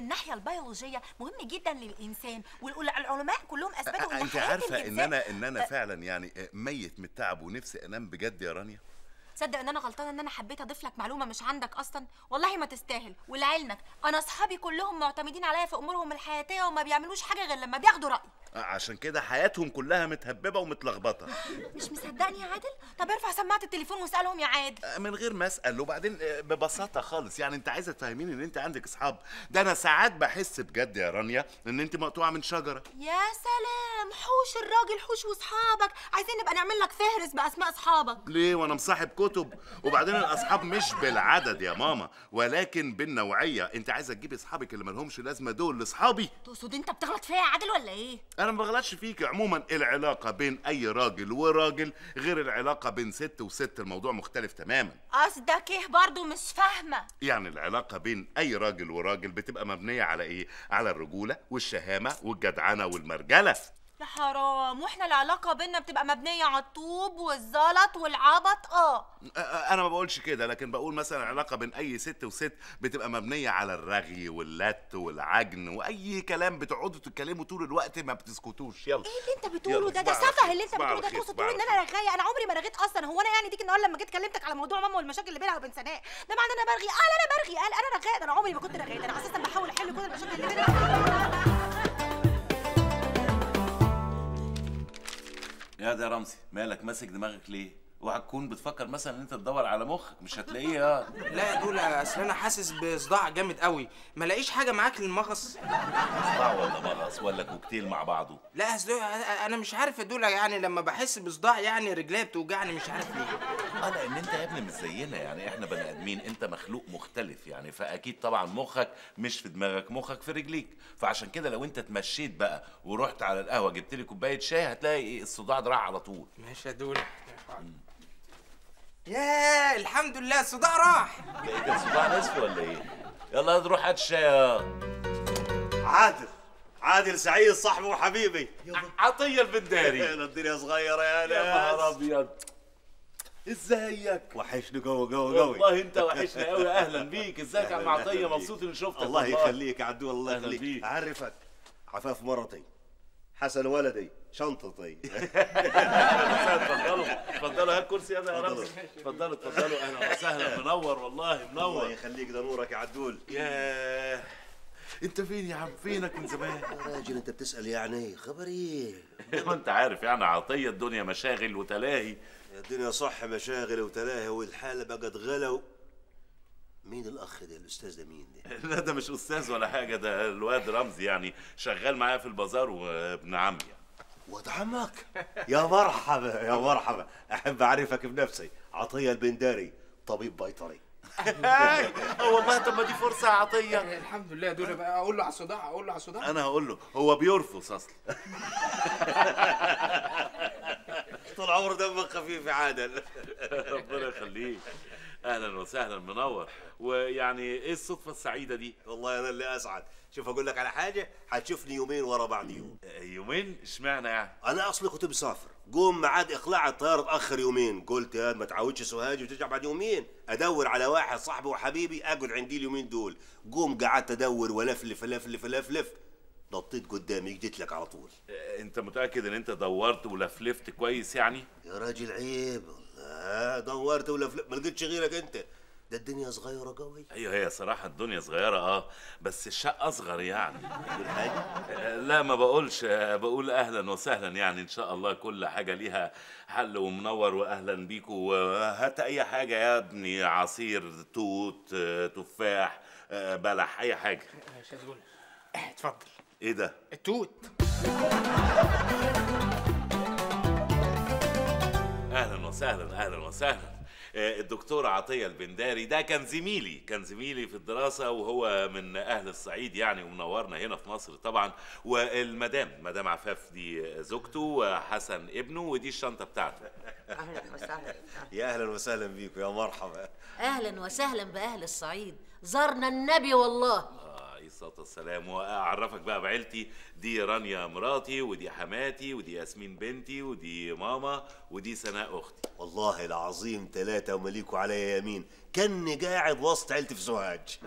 الناحيه البيولوجيه مهم جدا للانسان، والعلماء كلهم اثبتوا ان انت عارفه ان انا فعلا يعني ميت من التعب ونفسي انام بجد يا رانيا. تصدق ان انا غلطانه ان انا حبيت اضيف لك معلومه مش عندك اصلا؟ والله ما تستاهل، ولعلمك انا اصحابي كلهم معتمدين عليا في امورهم الحياتيه وما بيعملوش حاجه غير لما بياخدوا رايي. عشان كده حياتهم كلها متهببه ومتلخبطه. مش مصدقني يا عادل؟ طب ارفع سماعه التليفون واسالهم يا عادل. من غير ما اسال، وبعدين ببساطه خالص يعني انت عايزه تفهميني ان انت عندك اصحاب؟ ده انا ساعات بحس بجد يا رانيا ان انت مقطوعه من شجره. يا سلام، حوش الراجل، حوش واصحابك، عايزين نبقى نعمل لك فهرس باسماء اصحابك. ليه وانا مصاحب كتب؟ وبعدين الاصحاب مش بالعدد يا ماما ولكن بالنوعيه، انت عايزه تجيبي اصحابك اللي مالهمش لازمه دول لاصحابي. تقصد انت بتغلط فيا يا عادل ولا ايه؟ انا ما بغلطش فيك. عموما العلاقه بين اي راجل وراجل غير العلاقه بين ست وست، الموضوع مختلف تماما. قصدك ايه برضه؟ مش فاهمه. يعني العلاقه بين اي راجل وراجل بتبقى مبنيه على ايه؟ على الرجوله والشهامه والجدعنه والمرجله. يا حرام، واحنا العلاقه بينا بتبقى مبنيه على الطوب والزلط والعبط. انا ما بقولش كده، لكن بقول مثلا العلاقه بين اي ست وست بتبقى مبنيه على الرغي واللت والعجن واي كلام بتقعدوا تتكلموا طول الوقت ما بتسكتوش. يلا ايه اللي انت بتقوله ده؟ ده سفه اللي انت بتقوله ده. تقصد تقول ان انا رغايه؟ انا عمري ما رغيت اصلا. هو انا يعني ديك النهارده لما جيت كلمتك على موضوع ماما والمشاكل اللي بينها وبين سناء ده معناه انا برغي؟ لا انا برغي، قال انا رغايه. انا عمري ما كنت رغايه، انا اساسا بحاول احل كل المشاكل اللي بينها. يا ده يا رمزي مالك ماسك دماغك ليه؟ اوعى تكون بتفكر مثلا ان انت تدور على مخك مش هتلاقيه. لا يا دولة، اصل انا حاسس بصداع جامد قوي، ما لاقيش حاجه معاك للمغص. صداع ولا مغص ولا كوكتيل مع بعضه؟ لا اصل انا مش عارف يا دولة، يعني لما بحس بصداع يعني رجليا بتوجعني مش عارف ليه. لان انت يا ابني مش زينا، يعني احنا بني ادمين، انت مخلوق مختلف يعني، فاكيد طبعا مخك مش في دماغك، مخك في رجليك، فعشان كده لو انت اتمشيت بقى ورحت على القهوه جبت لي كوبايه شاي هتلاقي الصداع ده راح على طول. ماشي يا دولة. ياه الحمد لله الصداع راح. ده كان صداع نصف ولا ايه؟ يلا نروح هات الشاي. عادل سعيد صاحبي وحبيبي عطية البنداري. الدنيا صغيرة يا نهار ابيض. ازيك؟ وحشني قوي قوي قوي. والله انت وحشني قوي. اهلا بيك. ازيك يا عم عطية؟ مبسوط اني شفتك. الله يخليك يا عدو، الله يخليك. اعرفك، عفاف مرتي، حسن ولدي، شنطتي. اتفضلوا اتفضلوا، هات كرسي يا رمزي. اتفضلوا اتفضلوا، اهلا وسهلا. منور والله منور. الله يخليك، ده نورك يا عدول. ياه انت فين يا عم؟ فينك من زمان؟ يا راجل انت بتسال يعني خبر ايه؟ ما انت عارف يعني عطيه الدنيا مشاغل وتلاهي. الدنيا صح مشاغل وتلاهي والحاله بقت غلو. مين الاخ ده؟ الاستاذ ده مين ده؟ لا ده مش استاذ ولا حاجه، ده الواد رمزي يعني شغال معايا في البازار وابن عمي يعني. واد عمك؟ يا مرحبا يا مرحبا، احب اعرفك بنفسي، عطيه البنداري، طبيب بيطري. والله طب ما دي فرصه يا عطيه. الحمد لله. دول بقى اقول له على الصداع؟ اقول له على الصداع؟ انا هقول له، هو بيرفض اصلا. طول عمره دمك خفيف يا عادل. ربنا يخليك. اهلا وسهلا منور. ويعني ايه الصدفه السعيده دي؟ والله انا اللي اسعد. شوف اقول لك على حاجه، هتشوفني يومين ورا بعض. يوم يومين؟ اشمعنى يعني؟ انا اصلي كنت مسافر، قوم ميعاد اقلاع الطياره اتاخر يومين، قلت يا ما تعودش سوهاج وترجع بعد يومين، ادور على واحد صاحبي وحبيبي اقعد عندي اليومين دول. قوم قعدت ادور ولفلف لفلف لفلف، نطيت قدامي جيت لك على طول. انت متاكد ان انت دورت ولفلفت كويس يعني؟ يا راجل عيب. دورت ولفلفت ما لقيتش غيرك انت. ده الدنيا صغيرة قوي. ايوه هي صراحة الدنيا صغيرة بس الشقة اصغر يعني. بتقول حاجة؟ لا ما بقولش، بقول اهلا وسهلا يعني، ان شاء الله كل حاجة ليها حل. ومنور واهلا بيكم، وهات اي حاجة يا ابني، عصير توت، تفاح، بلح، اي حاجة. ماشي يا زول اتفضل. ايه ده؟ التوت. اهلا وسهلا اهلا وسهلا. الدكتورة عطية البنداري ده كان زميلي في الدراسة، وهو من أهل الصعيد يعني، ومنورنا هنا في مصر طبعا. والمدام عفاف دي زوجته، وحسن ابنه، ودي الشنطة بتاعته. أهلا وسهلا. يا أهلا وسهلا بيكم، يا مرحبا. أهلا وسهلا بأهل الصعيد، زارنا النبي والله. الصلاة والسلام. واعرفك بقى بعيلتي، دي رانيا مراتي، ودي حماتي، ودي ياسمين بنتي، ودي ماما، ودي سناء اختي. والله العظيم ثلاثة ومليكوا عليا يمين، كاني قاعد وسط عيلتي في سوهاج.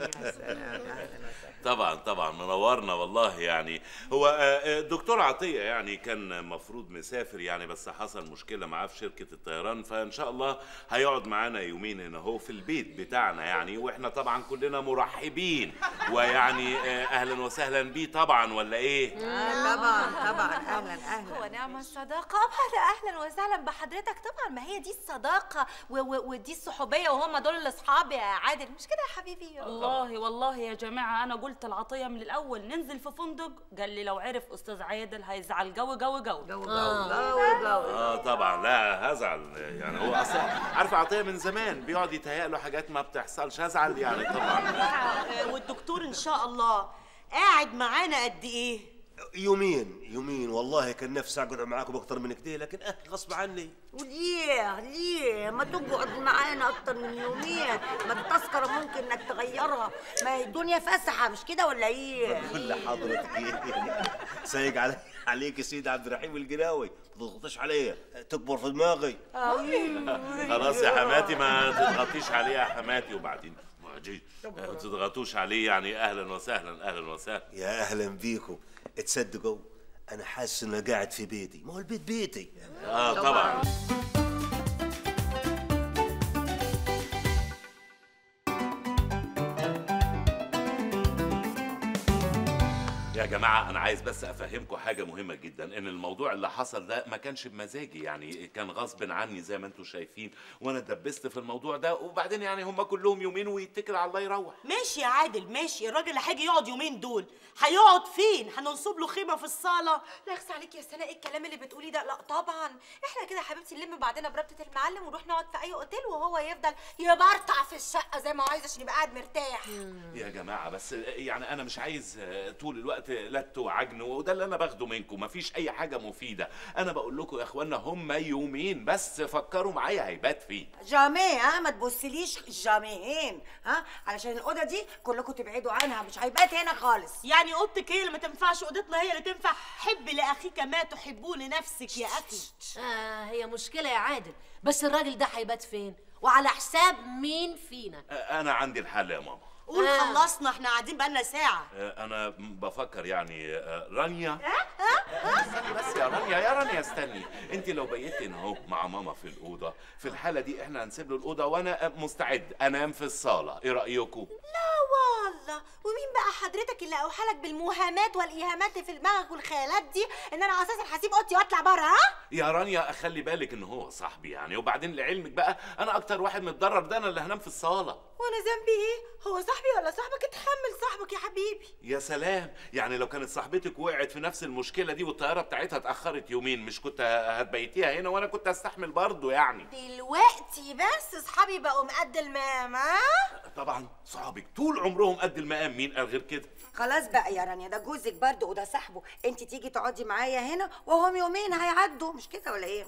طبعا طبعا منورنا والله. يعني هو الدكتور عطية يعني كان مفروض مسافر يعني، بس حصل مشكلة معاه في شركة الطيران، فإن شاء الله هيقعد معانا يومين هنا هو في البيت بتاعنا يعني، وإحنا طبعا كلنا مرحبين ويعني أهلا وسهلا بيه طبعا، ولا إيه؟ طبعا طبعا أهلا أهلا. هو نعم الصداقة، أهلا وسهلا بحضرتك. طبعا ما هي دي الصداقة ودي الصحوبية وهم دول الأصحاب يا عادل، مش كده يا حبيبي؟ والله والله يا جماعة أنا قلت العطية من الأول ننزل في فندق، قال لي لو عرف أستاذ عادل هيزعل جو جو جو جو جو آه طبعا لا هزعل يعني، هو أصلا عارف عطية من زمان بيقعد يتهيأ له حاجات ما بتحصلش، هزعل يعني طبعا. والدكتور إن شاء الله قاعد معانا قد إيه؟ يومين يومين. والله كان نفسي أقعد معاكم أكتر من كده، لكن غصب عني. وليه ليه ما تقعد معانا اكتر من يومين؟ ما التذكره ممكن انك تغيرها، ما هي الدنيا فسحه مش كده ولا ايه؟ بقول لحضرتك ايه؟ سايق عليك سيد عبد الرحيم القناوي، ما تضغطيش عليا تكبر في دماغي. خلاص يا حماتي ما تضغطيش عليا يا حماتي، وبعدين ما تضغطوش عليه يعني. اهلا وسهلا اهلا وسهلا يا اهلا بيكم. تصدقوا أنا حاسس إن أنا قاعد في بيتي، ما هو البيت بيتي. طبعاً. يا جماعة أنا عايز بس أفهمكم حاجة مهمة جدا، إن الموضوع اللي حصل ده ما كانش بمزاجي يعني، كان غصب عني زي ما أنتم شايفين، وأنا اتدبست في الموضوع ده، وبعدين يعني هما كلهم يومين ويتكل على الله يروح. ماشي يا عادل ماشي، الراجل اللي هيجي يقعد يومين دول هيقعد فين؟ هننصب له خيمة في الصالة؟ لا يخص عليك يا سناء، إيه الكلام اللي بتقوليه ده؟ لا طبعاً إحنا كده يا حبيبتي نلم بعدنا بربطة المعلم ونروح نقعد في أي أوتيل، وهو يفضل يبرطع في الشقة زي ما هو عايز عشان يبقى قاعد مرتاح. يا جماعة بس يعني أنا مش عايز طول الوقت لت وعجن، وده اللي انا باخده منكم، مفيش اي حاجه مفيده. انا بقول لكم يا اخوانا هم يومين بس، فكروا معايا هيبات فيه جاميه. ها ما تبصليش جاميين، ها علشان الاوضه دي كلكم تبعدوا عنها، مش هيبات هنا خالص. يعني اوضتك هي اللي ما تنفعش، اوضتنا هي اللي تنفع. حب لاخيك ما تحبوه لنفسك يا اخي. هي مشكله يا عادل، بس الراجل ده هيبات فين وعلى حساب مين فينا؟ انا عندي الحل يا ماما. قول خلصنا احنا قاعدين بقالنا ساعة. أنا بفكر يعني رانيا. استني بس يا رانيا يا رانيا استني، أنت لو بقيتي هنا أهو مع ماما في الأوضة، في الحالة دي احنا هنسيب له الأوضة وأنا مستعد أنام في الصالة، إيه رأيكم؟ لا والله، ومين بقى حضرتك اللي أوحالك بالموهمات والإيهامات في دماغك والخيالات دي إن أنا أساسا هسيب أوضتي وأطلع بره؟ يا رانيا خلي بالك إن هو صاحبي يعني، وبعدين لعلمك بقى أنا أكتر واحد متضرر، ده أنا اللي هنام في الصالة. وأنا ذنبي إيه؟ هو صاحبي ولا صاحبك؟ اتحمل صاحبك يا حبيبي. يا سلام، يعني لو كانت صاحبتك وقعت في نفس المشكله دي والطياره بتاعتها اتاخرت يومين، مش كنت هتبيتيها هنا وانا كنت هستحمل برضه يعني؟ دلوقتي بس اصحابي بقوا قد المقام. طبعا صحابك طول عمرهم قد المقام، مين قال غير كده؟ خلاص بقى يا رانيا، ده جوزك برضه وده صاحبه، انت تيجي تقعدي معايا هنا وهم يومين هيعدوا، مش كده ولا ايه؟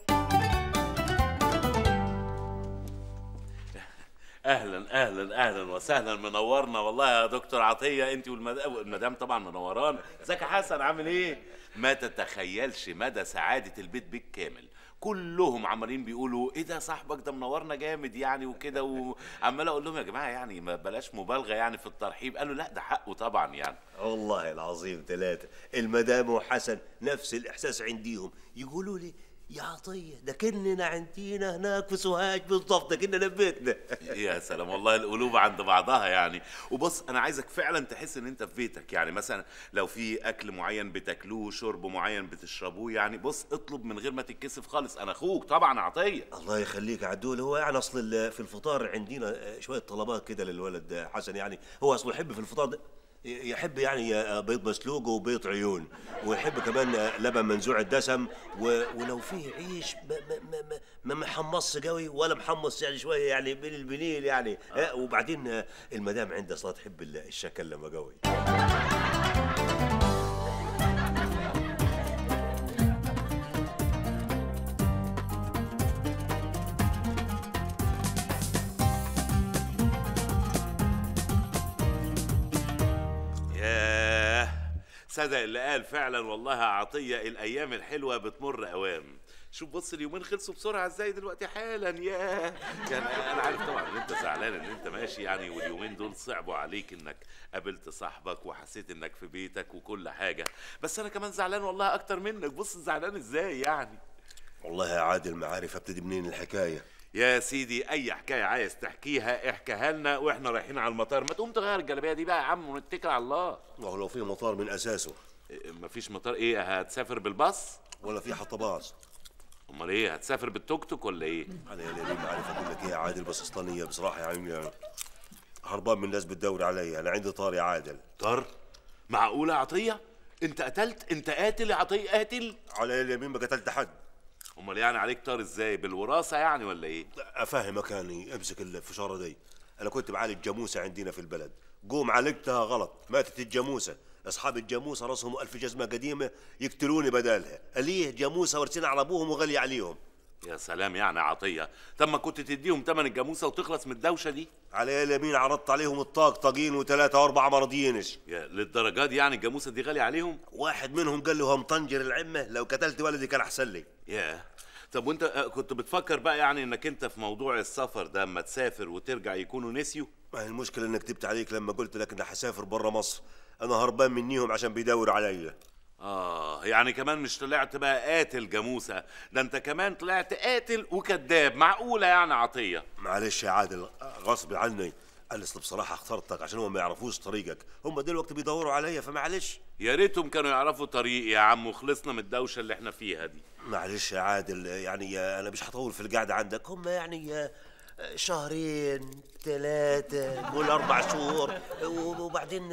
اهلا اهلا اهلا وسهلا، منورنا والله يا دكتور عطيه انت والمدام طبعا منورانا. ازيك يا حسن عامل ايه؟ ما تتخيلش مدى سعاده البيت بالكامل، كلهم عمالين بيقولوا ايه ده صاحبك ده منورنا جامد يعني وكده، وعمال اقول لهم يا جماعه يعني ما بلاش مبالغه يعني في الترحيب، قالوا لا ده حقه طبعا يعني. والله العظيم ثلاثه المدام وحسن نفس الاحساس عنديهم، يقولوا لي يا عطية ده كننا عندينا هناك في سوهاج بالظبط، ده كننا بيتنا. يا سلام والله القلوب عند بعضها يعني. وبص أنا عايزك فعلا تحس إن أنت في بيتك يعني، مثلا لو في أكل معين بتاكلوه، شرب معين بتشربوه يعني، بص اطلب من غير ما تتكسف خالص، أنا أخوك طبعا عطية. الله يخليك يا عدول، هو يعني أصل في الفطار عندنا شوية طلبات كده للولد حسن يعني، هو أصله يحب في الفطار ده يحب يعني بيض مسلوق وبيض عيون، ويحب كمان لبن منزوع الدسم، ولو فيه عيش ما محمصش قوي ولا محمص يعني شويه يعني بين البنيل يعني. وبعدين المدام عندها اصلا تحب الشكل لما قوي. صدق اللي قال فعلا والله عطية، الأيام الحلوة بتمر أوام. شوف بص اليومين خلصوا بسرعه ازاي دلوقتي حالا. ياه يعني انا عارف طبعا ان انت زعلان ان انت ماشي يعني، واليومين دول صعبوا عليك انك قابلت صاحبك وحسيت انك في بيتك وكل حاجه، بس انا كمان زعلان والله اكتر منك. بص زعلان ازاي يعني. والله يا عادل ما عارف ابتدي منين الحكايه. يا سيدي اي حكايه عايز تحكيها احكيها لنا واحنا رايحين على المطار. ما تقوم تغير الجلابيه دي بقى يا عم ونتكل على الله. والله لو في مطار من اساسه. مفيش مطار ايه؟ هتسافر بالباص؟ ولا في حتى باص. امال ايه؟ هتسافر بالتوك توك ولا ايه؟ انا يا ليلي ما عارف اقول لك ايه يا عادل، بس اسطنيه بصراحه يعني هربان من الناس بتدور عليا. انا عندي طار يا عادل. طار؟ معقوله يا عطيه؟ انت قتلت؟ انت قاتل يا عطيه؟ قاتل؟ على اليمين ما قتلت حد. امال يعني عليك طار ازاي؟ بالوراثه يعني ولا ايه؟ افهمك يعني، امسك الفشاره دي. انا كنت بعالج جاموسه عندنا في البلد، قوم عالجتها غلط، ماتت الجاموسه. اصحاب الجاموسه راسهم ألف جزمه قديمه يقتلوني بدالها. ليه؟ جاموسه ورثينها على ابوهم وغاليه عليهم. يا سلام يعني عطيه، طب ما كنت تديهم ثمن الجاموسه وتخلص من الدوشه دي؟ على اليمين عرضت عليهم الطاقطقين وثلاثه واربعه ما رضيينش. للدرجه دي يعني الجاموسه دي غاليه عليهم؟ واحد منهم قال له همطنجر العمه لو قتلت ولدي كان احسن لي. ياه طب وانت كنت بتفكر بقى يعني انك انت في موضوع السفر ده اما تسافر وترجع يكونوا نسيوا؟ ما هي المشكله انك كدبت عليك لما قلت لك اني هسافر بره مصر، انا هربان منيهم عشان بيدور عليا. يعني كمان مش طلعت بقى قاتل جاموسه، ده انت كمان طلعت قاتل وكذاب. معقوله يعني عطيه؟ معلش يا عادل غصب عني، قال اصل بصراحه اخترتك عشان هم ما يعرفوش طريقك، هم دلوقتي بيدوروا عليا فمعلش. يا ريتهم كانوا يعرفوا طريقي يا عم وخلصنا من الدوشه اللي احنا فيها دي. معلش يا عادل يعني انا مش هطول في القعده عندك، هم يعني شهرين ثلاثة مول 4 شهور وبعدين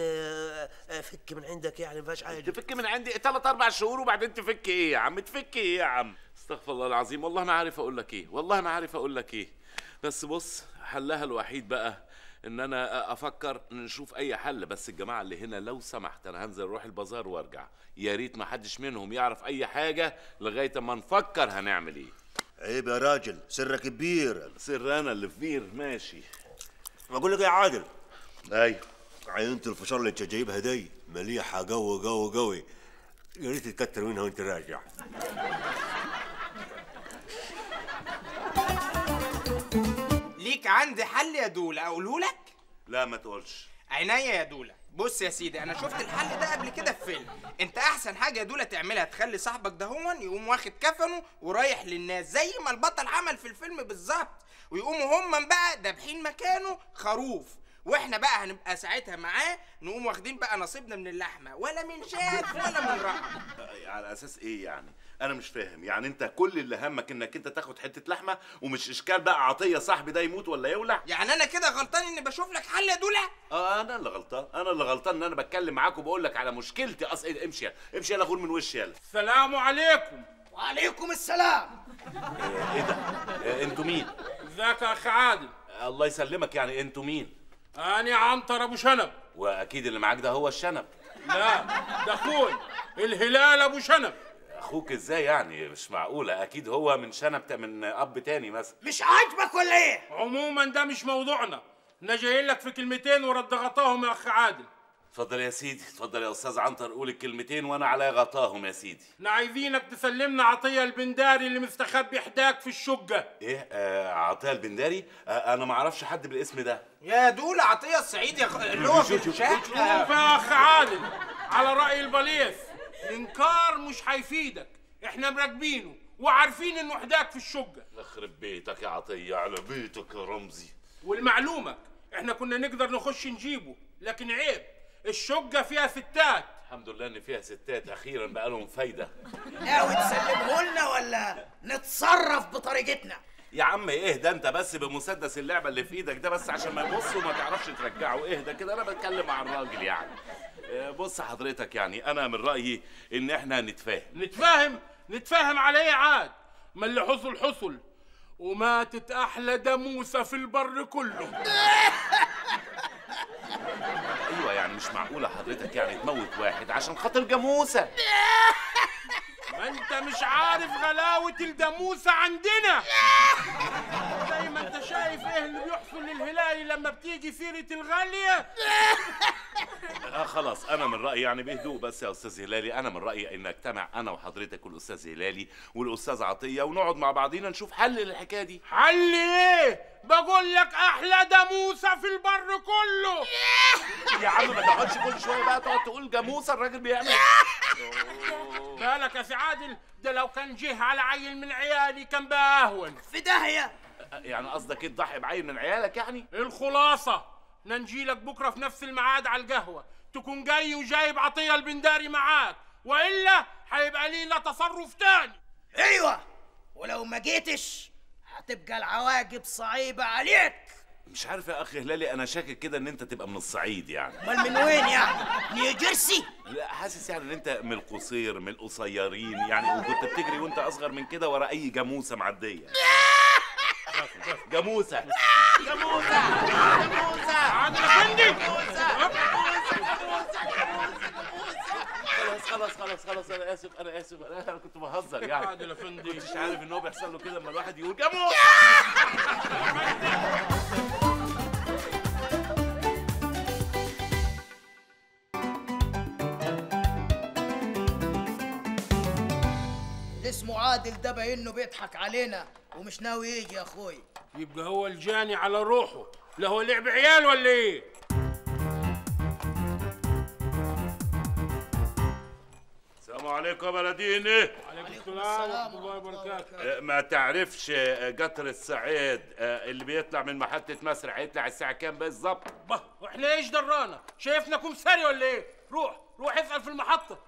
فك من عندك يعني ما فيهاش حاجة. تفك من عندي 3 4 شهور وبعدين تفك ايه يا عم؟ تفك ايه يا عم؟ استغفر الله العظيم، والله ما عارف اقول لك ايه، والله ما عارف اقول لك ايه، بس بص حلها الوحيد بقى ان انا افكر نشوف اي حل. بس الجماعه اللي هنا لو سمحت انا هنزل اروح البازار وارجع، يا ريت ما حدش منهم يعرف اي حاجة لغاية ما نفكر هنعمل ايه. عيب يا راجل، سرك كبير. سر انا اللي كبير ماشي. بقول لك يا عادل. ايوه عينة الفشار اللي انت جايبها دي مليحه قوي قوي قوي، يا ريت تكتر منها وانت راجع. ليك عندي حل يا دوله اقوله لك؟ لا ما تقولش. عينيا يا دوله. بص يا سيدي انا شفت الحل ده قبل كده في فيلم، انت احسن حاجه يا دوله تعملها تخلي صاحبك ده هون يقوم واخد كفنه ورايح للناس زي ما البطل عمل في الفيلم بالظبط، ويقوموا هم بقى دابحين مكانه خروف، واحنا بقى هنبقى ساعتها معاه نقوم واخدين بقى نصيبنا من اللحمه، ولا من شات ولا من رقم. على اساس ايه يعني؟ انا مش فاهم يعني، انت كل اللي همك انك انت تاخد حته لحمه ومش اشكال بقى عطيه صاحبي ده يموت ولا يولع؟ يعني انا كده غلطان اني بشوف لك حل يا دوله؟ انا اللي غلطان، انا اللي غلطان ان انا بتكلم معاك وبقول لك على مشكلتي. امشي يلا، امشي يلا، غور من وشي يلا. السلام عليكم. وعليكم السلام. ايه ده؟ انتوا مين؟ ازيك يا اخ عادل؟ الله يسلمك، يعني انتوا مين؟ انا عنتر ابو شنب. واكيد اللي معاك ده هو الشنب. لا ده اخوي الهلال ابو شنب. اخوك ازاي يعني؟ مش معقوله، اكيد هو من شنب من اب تاني مثلا. مش عاجبك ولا ايه؟ عموما ده مش موضوعنا، احنا جايين لك في كلمتين ورد غطاهم يا اخ عادل. اتفضل يا سيدي، اتفضل يا استاذ عنتر، قول الكلمتين وانا على غطاهم يا سيدي. احنا عايزينك تسلمنا عطيه البنداري اللي مستخبي حداك في الشقه. ايه؟ عطيه البنداري؟ انا ما اعرفش حد بالاسم ده. يا دول عطيه السعيد يا اللي هو في الشقه. يا اخ عادل على راي البليف الانكار مش هيفيدك، احنا مراقبينه وعارفين انه حداك في الشقه. يخرب بيتك يا عطيه، على بيتك يا رمزي. ولمعلومك احنا كنا نقدر نخش نجيبه، لكن عيب الشقة فيها ستات. الحمد لله ان فيها ستات، اخيرا بقى لهم فايدة. ناوي تسلمه لنا ولا نتصرف بطريقتنا؟ يا عم اهدى انت بس بمسدس اللعبة اللي في ايدك ده، بس عشان ما يبص وما تعرفش ترجعه. اهدى كده، انا بتكلم مع الراجل يعني. بص حضرتك يعني انا من رأيي ان احنا نتفاهم. نتفاهم على ايه عاد؟ ما اللي حصل حصل، وماتت احلى داموسة في البر كله. ايوه يعني مش معقوله حضرتك يعني تموت واحد عشان خاطر جاموسه. ما انت مش عارف غلاوه الجاموسه عندنا. زي ما انت شايف ايه اللي بيحصل للهلالي لما بتيجي سيره الغاليه. خلاص انا من رايي يعني بهدوء بس يا استاذ هلالي، انا من رايي ان اجتمع انا وحضرتك والاستاذ هلالي والاستاذ عطيه ونقعد مع بعضينا نشوف حل للحكايه دي. حل ايه؟ بقول لك احلى جاموسه في البر كله. يا عم ما تقعدش كل شويه بقى تقعد تقول جاموسه، الراجل بيعمل مالك يا سي عادل؟ ده لو كان جه على عيل من عيالي كان بقى اهون في داهيه. يعني قصدك ايه؟ تضحي بعيل من عيالك يعني؟ الخلاصه ننجيلك بكره في نفس الميعاد على القهوه، تكون جاي وجايب عطيه البنداري معاك، والا هيبقى ليه لا تصرف تاني. ايوه، ولو ما جيتش هتبقى العواقب صعيبه عليك. مش عارف يا اخي هلالي، انا شاكك كده ان انت تبقى من الصعيد يعني. امال من وين يعني؟ نيو جيرسي؟ لا حاسس يعني ان انت من القصير، من القصيرين يعني، وكنت بتجري وانت اصغر من كده ورا اي جاموسه معديه. جاموسه جاموسه جاموسه عادل افندي، خلاص انا اسف، انا كنت بهزر يعني عادل افندي، ما كنتش عارف ان هو بيحصل له كده لما الواحد يقول جاموسه. اللي اسمه عادل ده باين انه بيضحك علينا ومش ناوي يجي يا اخوي. يبقى هو الجاني على روحه، لا هو لعب عيال ولا ايه؟ السلام عليكم يا بلديني. وعليكم السلام ورحمه الله وبركاته. ما تعرفش قطر السعيد اللي بيطلع من محطه مصر هيطلع الساعه كام بالظبط؟ واحنا ايش درانا؟ شايفناكم ساري ولا ايه؟ روح اسال في المحطه.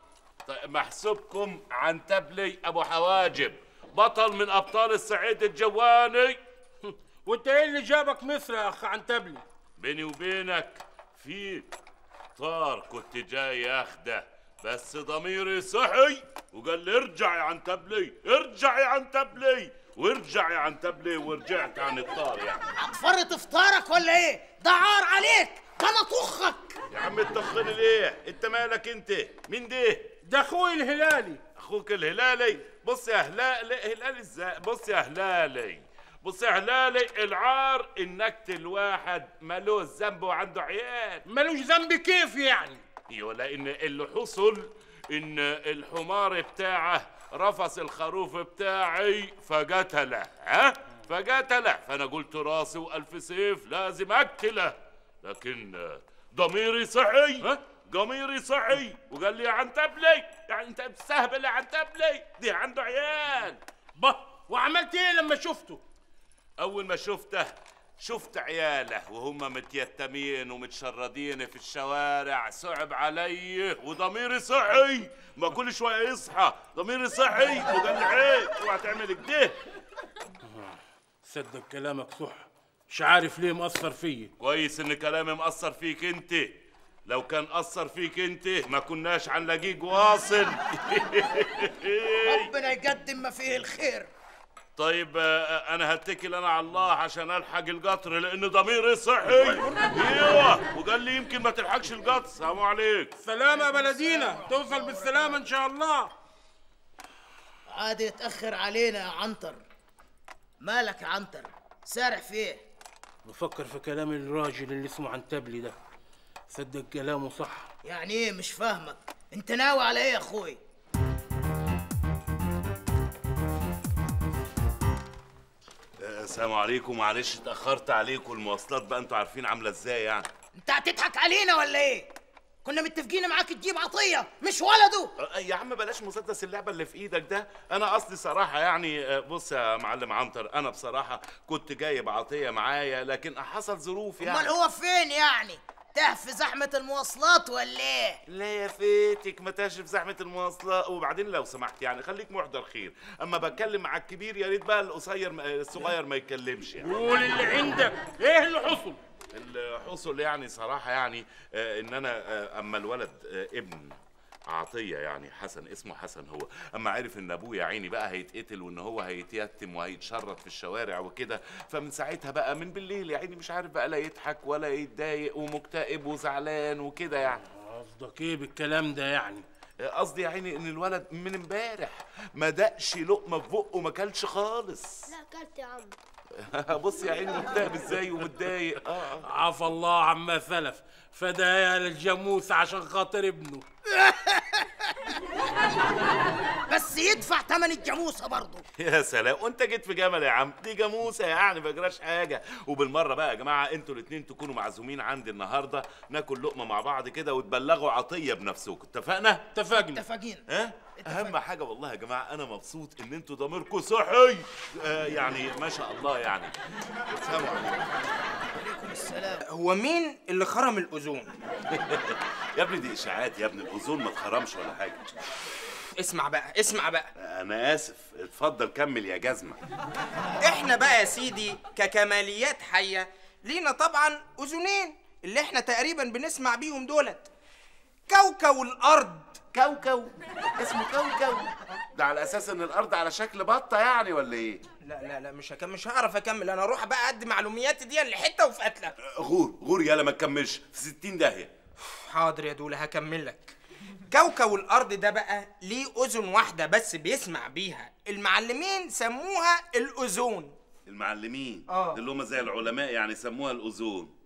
طيب محسوبكم عنتبلي ابو حواجب بطل من ابطال الصعيد الجواني. وانت ايه اللي جابك مصر يا اخ عنتبلي؟ بيني وبينك في طار كنت جاي اخده بس ضميري صحي وقال لي ارجع يا عنتبلي، ارجع يا عنتبلي، وارجع يا عنتبلي، ورجعت عن الطار يعني. عطفرت افطارك ولا ايه؟ ده عار عليك، ده انا طخك. يا عم تطخني ليه؟ انت مالك انت؟ مين ده اخوي الهلالي. اخوك الهلالي؟ بص يا هلالي، هلالي ازاي؟ بص يا هلالي العار انك الواحد مالوش ذنب وعنده عيال. مالوش ذنب كيف يعني؟ ايوه، لان اللي حصل ان الحمار بتاعه رفس الخروف بتاعي فقتله. فقتله، فانا قلت راسي والف سيف لازم اقتله، لكن ضميري صحي. ضميري صحي وقال لي يا عنتبلي، يعني انت بتستهبل يا عنتبلي، دي عنده عيال. وعملت ايه لما شفته؟ اول ما شفته شفت عياله وهم متيتمين ومتشردين في الشوارع، صعب علي وضميري صحي، ما كل شويه يصحى ضميري صحي وقال لي عيب اوعى تعمل كده. صدق كلامك صح، مش عارف ليه مأثر فيا. كويس ان كلامي مأثر فيك انت، لو كان أثر فيك أنت ما كناش هنلاقيك واصل. ربنا يقدم ما فيه الخير. طيب أنا هتكل أنا على الله عشان ألحق القطر لأن ضميري صحي. أيوه، وقال لي يمكن ما تلحقش القطر. السلام عليكم. سلامة يا بلدينا، توصل بالسلامة إن شاء الله. عادي يتأخر علينا يا عنتر. مالك يا عنتر؟ سارح في إيه؟ بفكر في كلام الراجل اللي اسمه عنتبلي ده، صدق كلامه صح. يعني ايه؟ مش فاهمك، انت ناوي على ايه يا اخوي؟ السلام عليكم، معلش اتاخرت عليكم، المواصلات بقى انتوا عارفين عامله ازاي يعني. انت هتضحك علينا ولا ايه؟ كنا متفقين معاك تجيب عطيه مش ولده. يا عم بلاش مسدس اللعبه اللي في ايدك ده، انا قصدي صراحه يعني. بص يا معلم عنتر، انا بصراحه كنت جايب عطيه معايا لكن حصل ظروف يعني. امال هو فين يعني؟ تاه في زحمة المواصلات ولا ايه؟ لا يا فيتك، ما تاهش في زحمة المواصلات، وبعدين لو سمحت يعني خليك محضر خير، أما بتكلم مع الكبير يا ريت بقى الصغير ما يتكلمش يعني. قول اللي عندك، إيه اللي حصل؟ اللي حصل يعني صراحة يعني إن أنا أما الولد ابن عطية يعني حسن، اسمه حسن هو، أما عرف إن أبوه يا عيني بقى هيتقتل وإن هو هيتيتم وهيتشرد في الشوارع وكده، فمن ساعتها بقى من بالليل يا عيني مش عارف بقى لا يضحك ولا يتضايق ومكتئب وزعلان وكده يعني. قصدك إيه بالكلام ده يعني؟ قصدي يا عيني إن الولد من امبارح ما دقش لقمة في بقه، ما كلش خالص. لا كلت يا عم. بص يا عيني مكتئب ازاي ومتضايق. عفا الله عما سلف، فدايا للجاموس عشان خاطر ابنه. بس يدفع ثمن الجاموسه برضه. يا سلام، وانت جيت في جمل يا عم، دي جاموسه يعني ما جراش حاجه. وبالمره بقى يا جماعه انتوا الاثنين تكونوا معزومين عندي النهارده، ناكل لقمه مع بعض كده وتبلغوا عطيه بنفسكم، اتفقنا؟ اتفقنا. اتفقنا. ها؟ اهم حاجه والله يا جماعه انا مبسوط ان انتوا ضميركم صحي. يعني ما شاء الله يعني. السلام عليكم. وعليكم السلام. هو مين اللي خرم الاوزون؟ يا ابني دي اشاعات يا ابني، الاوزون ما اتخرمش ولا حاجه. اسمع بقى اسمع بقى، انا اسف، اتفضل كمل يا جزمه. احنا بقى يا سيدي ككماليات حيه لينا طبعا اذنين اللي احنا تقريبا بنسمع بيهم دولت. كوكو الارض. كوكو اسمه كوكو ده على اساس ان الارض على شكل بطه يعني ولا ايه؟ لا لا لا مش هعرف اكمل انا، اروح بقى قد معلومياتي دي لحته وفي قتلك. غور غور يالا ما تكملش في 60 داهيه. حاضر يا دوله هكمل لك. كوكب الارض ده بقى ليه اذن واحده بس بيسمع بيها، المعلمين سموها الاوزون. المعلمين اللي هم زي العلماء يعني سموها الاوزون.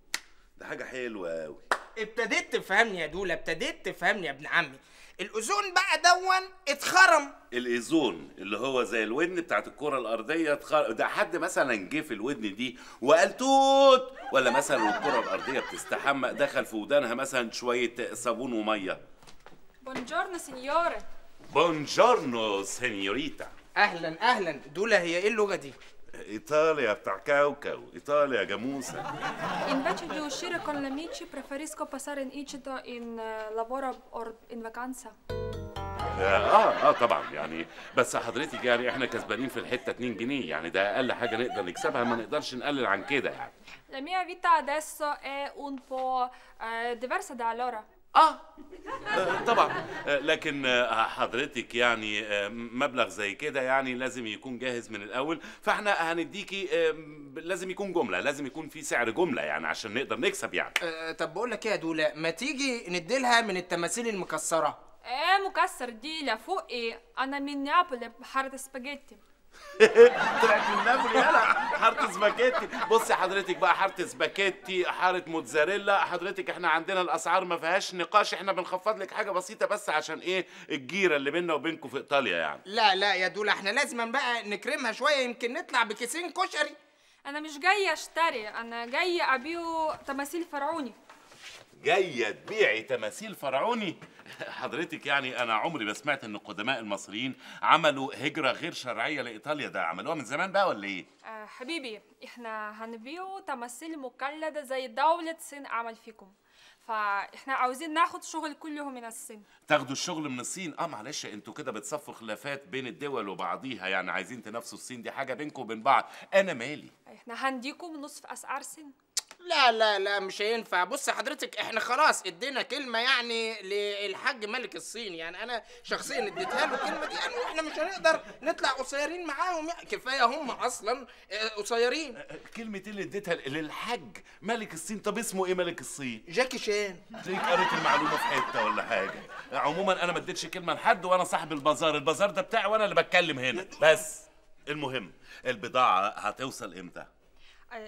ده حاجه حلوه قوي. ابتديت تفهمني يا دوله، ابتديت تفهمني يا ابن عمي. الاوزون بقى دون اتخرم. الايزون اللي هو زي الودن بتاعت الكره الارضيه اتخرم، ده حد مثلا جه في الودن دي وقال توت، ولا مثلا والكره الارضيه بتستحمى دخل في ودانها مثلا شويه صابون وميه. بونجورنو سينيورا. بونجورنو سينيوريتا. اهلا اهلا. دولا هي ايه اللغه دي؟ ايطاليا بتاع كوكو، ايطاليا جاموسه. Invece di uscire con gli amici preferisco passare in Italia in lavoro o in vacanza. طبعا يعني، بس حضرتك يعني احنا كسبانين في الحته 2 جنيه يعني، ده اقل حاجه نقدر نكسبها، ما نقدرش نقلل عن كده يعني. La mia vita adesso è un po' diversa da allora. طبعا، لكن حضرتك يعني مبلغ زي كده يعني لازم يكون جاهز من الاول، فاحنا هنديكي لازم يكون جمله، لازم يكون في سعر جمله يعني عشان نقدر نكسب يعني. طب بقول لك ايه يا دوله، ما تيجي نديلها من التماثيل المكسره. ايه مكسر دي لفوق ايه؟ انا من نابل بحاره سباجيتي. طلعت من نابولي يلا حاره سباكيتي. بصي حضرتك بقى، حاره سباكيتي، حاره موتزاريلا، حضرتك احنا عندنا الاسعار ما فيهاش نقاش، احنا بنخفض لك حاجه بسيطه بس عشان ايه الجيره اللي بينا وبينكم في ايطاليا يعني. لا لا يا دوله احنا لازم بقى نكرمها شويه، يمكن نطلع بكيسين كشري. انا مش جايه اشتري، انا جايه ابيع تماثيل فرعوني. جايه تبيعي تماثيل فرعوني؟ حضرتك يعني انا عمري ما سمعت ان القدماء المصريين عملوا هجره غير شرعيه لايطاليا، ده عملوها من زمان بقى ولا ايه؟ حبيبي احنا هنبيعوا تماثيل مقلده زي دوله الصين عمل فيكم، فاحنا عاوزين ناخد شغل كله من الصين. تاخدوا الشغل من الصين؟ معلش انتوا كده بتصفوا خلافات بين الدول وبعضيها يعني، عايزين تنافسوا الصين، دي حاجه بينكم وبين بعض، انا مالي. احنا هنديكم نصف اسعار الصين. لا لا لا مش هينفع. بص حضرتك احنا خلاص ادينا كلمه يعني للحاج ملك الصين، يعني انا شخصيا اديتها له الكلمه دي، يعني احنا مش هنقدر نطلع قصيرين معاهم، كفايه هم اصلا قصيرين. كلمه اللي اديتها للحاج ملك الصين، طب اسمه ايه ملك الصين؟ جاكي شان. تلاقيك قريت المعلومه في حته ولا حاجه. عموما انا ما اديتش كلمه لحد، وانا صاحب البازار، البازار ده بتاعي وانا اللي بتكلم هنا. بس المهم البضاعه هتوصل امتى؟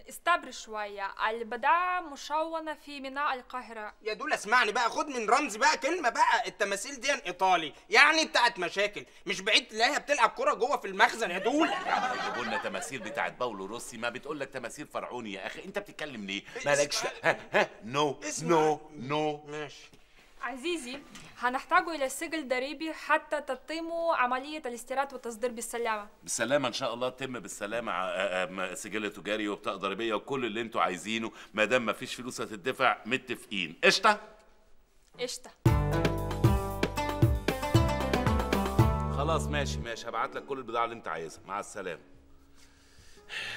استبر شويه، البضاعه مشونه في ميناء القاهره. يا دول اسمعني بقى، خد من رمزي بقى كلمه بقى، التماثيل دي ايطالي يعني بتاعت مشاكل، مش بعيد تلاقيها بتلعب كره جوه في المخزن. يا دول جيبوا لنا تماثيل بتاعت باولو روسي، ما بتقول لك تماثيل فرعوني يا اخي، انت بتتكلم ليه؟ مالكش. نو نو نو. ماشي عزيزي، هنحتاج إلى سجل ضريبي حتى تتم عملية الاستيراد والتصدير بالسلامة. بالسلامة إن شاء الله، تتم بالسلامة. سجل تجاري وبطاقة ضريبية وكل اللي أنتوا عايزينه، ما دام ما فيش فلوس هتدفع. متفقين؟ قشطة؟ قشطة. خلاص ماشي ماشي، هبعت لك كل البضاعة اللي أنت عايزها. مع السلامة.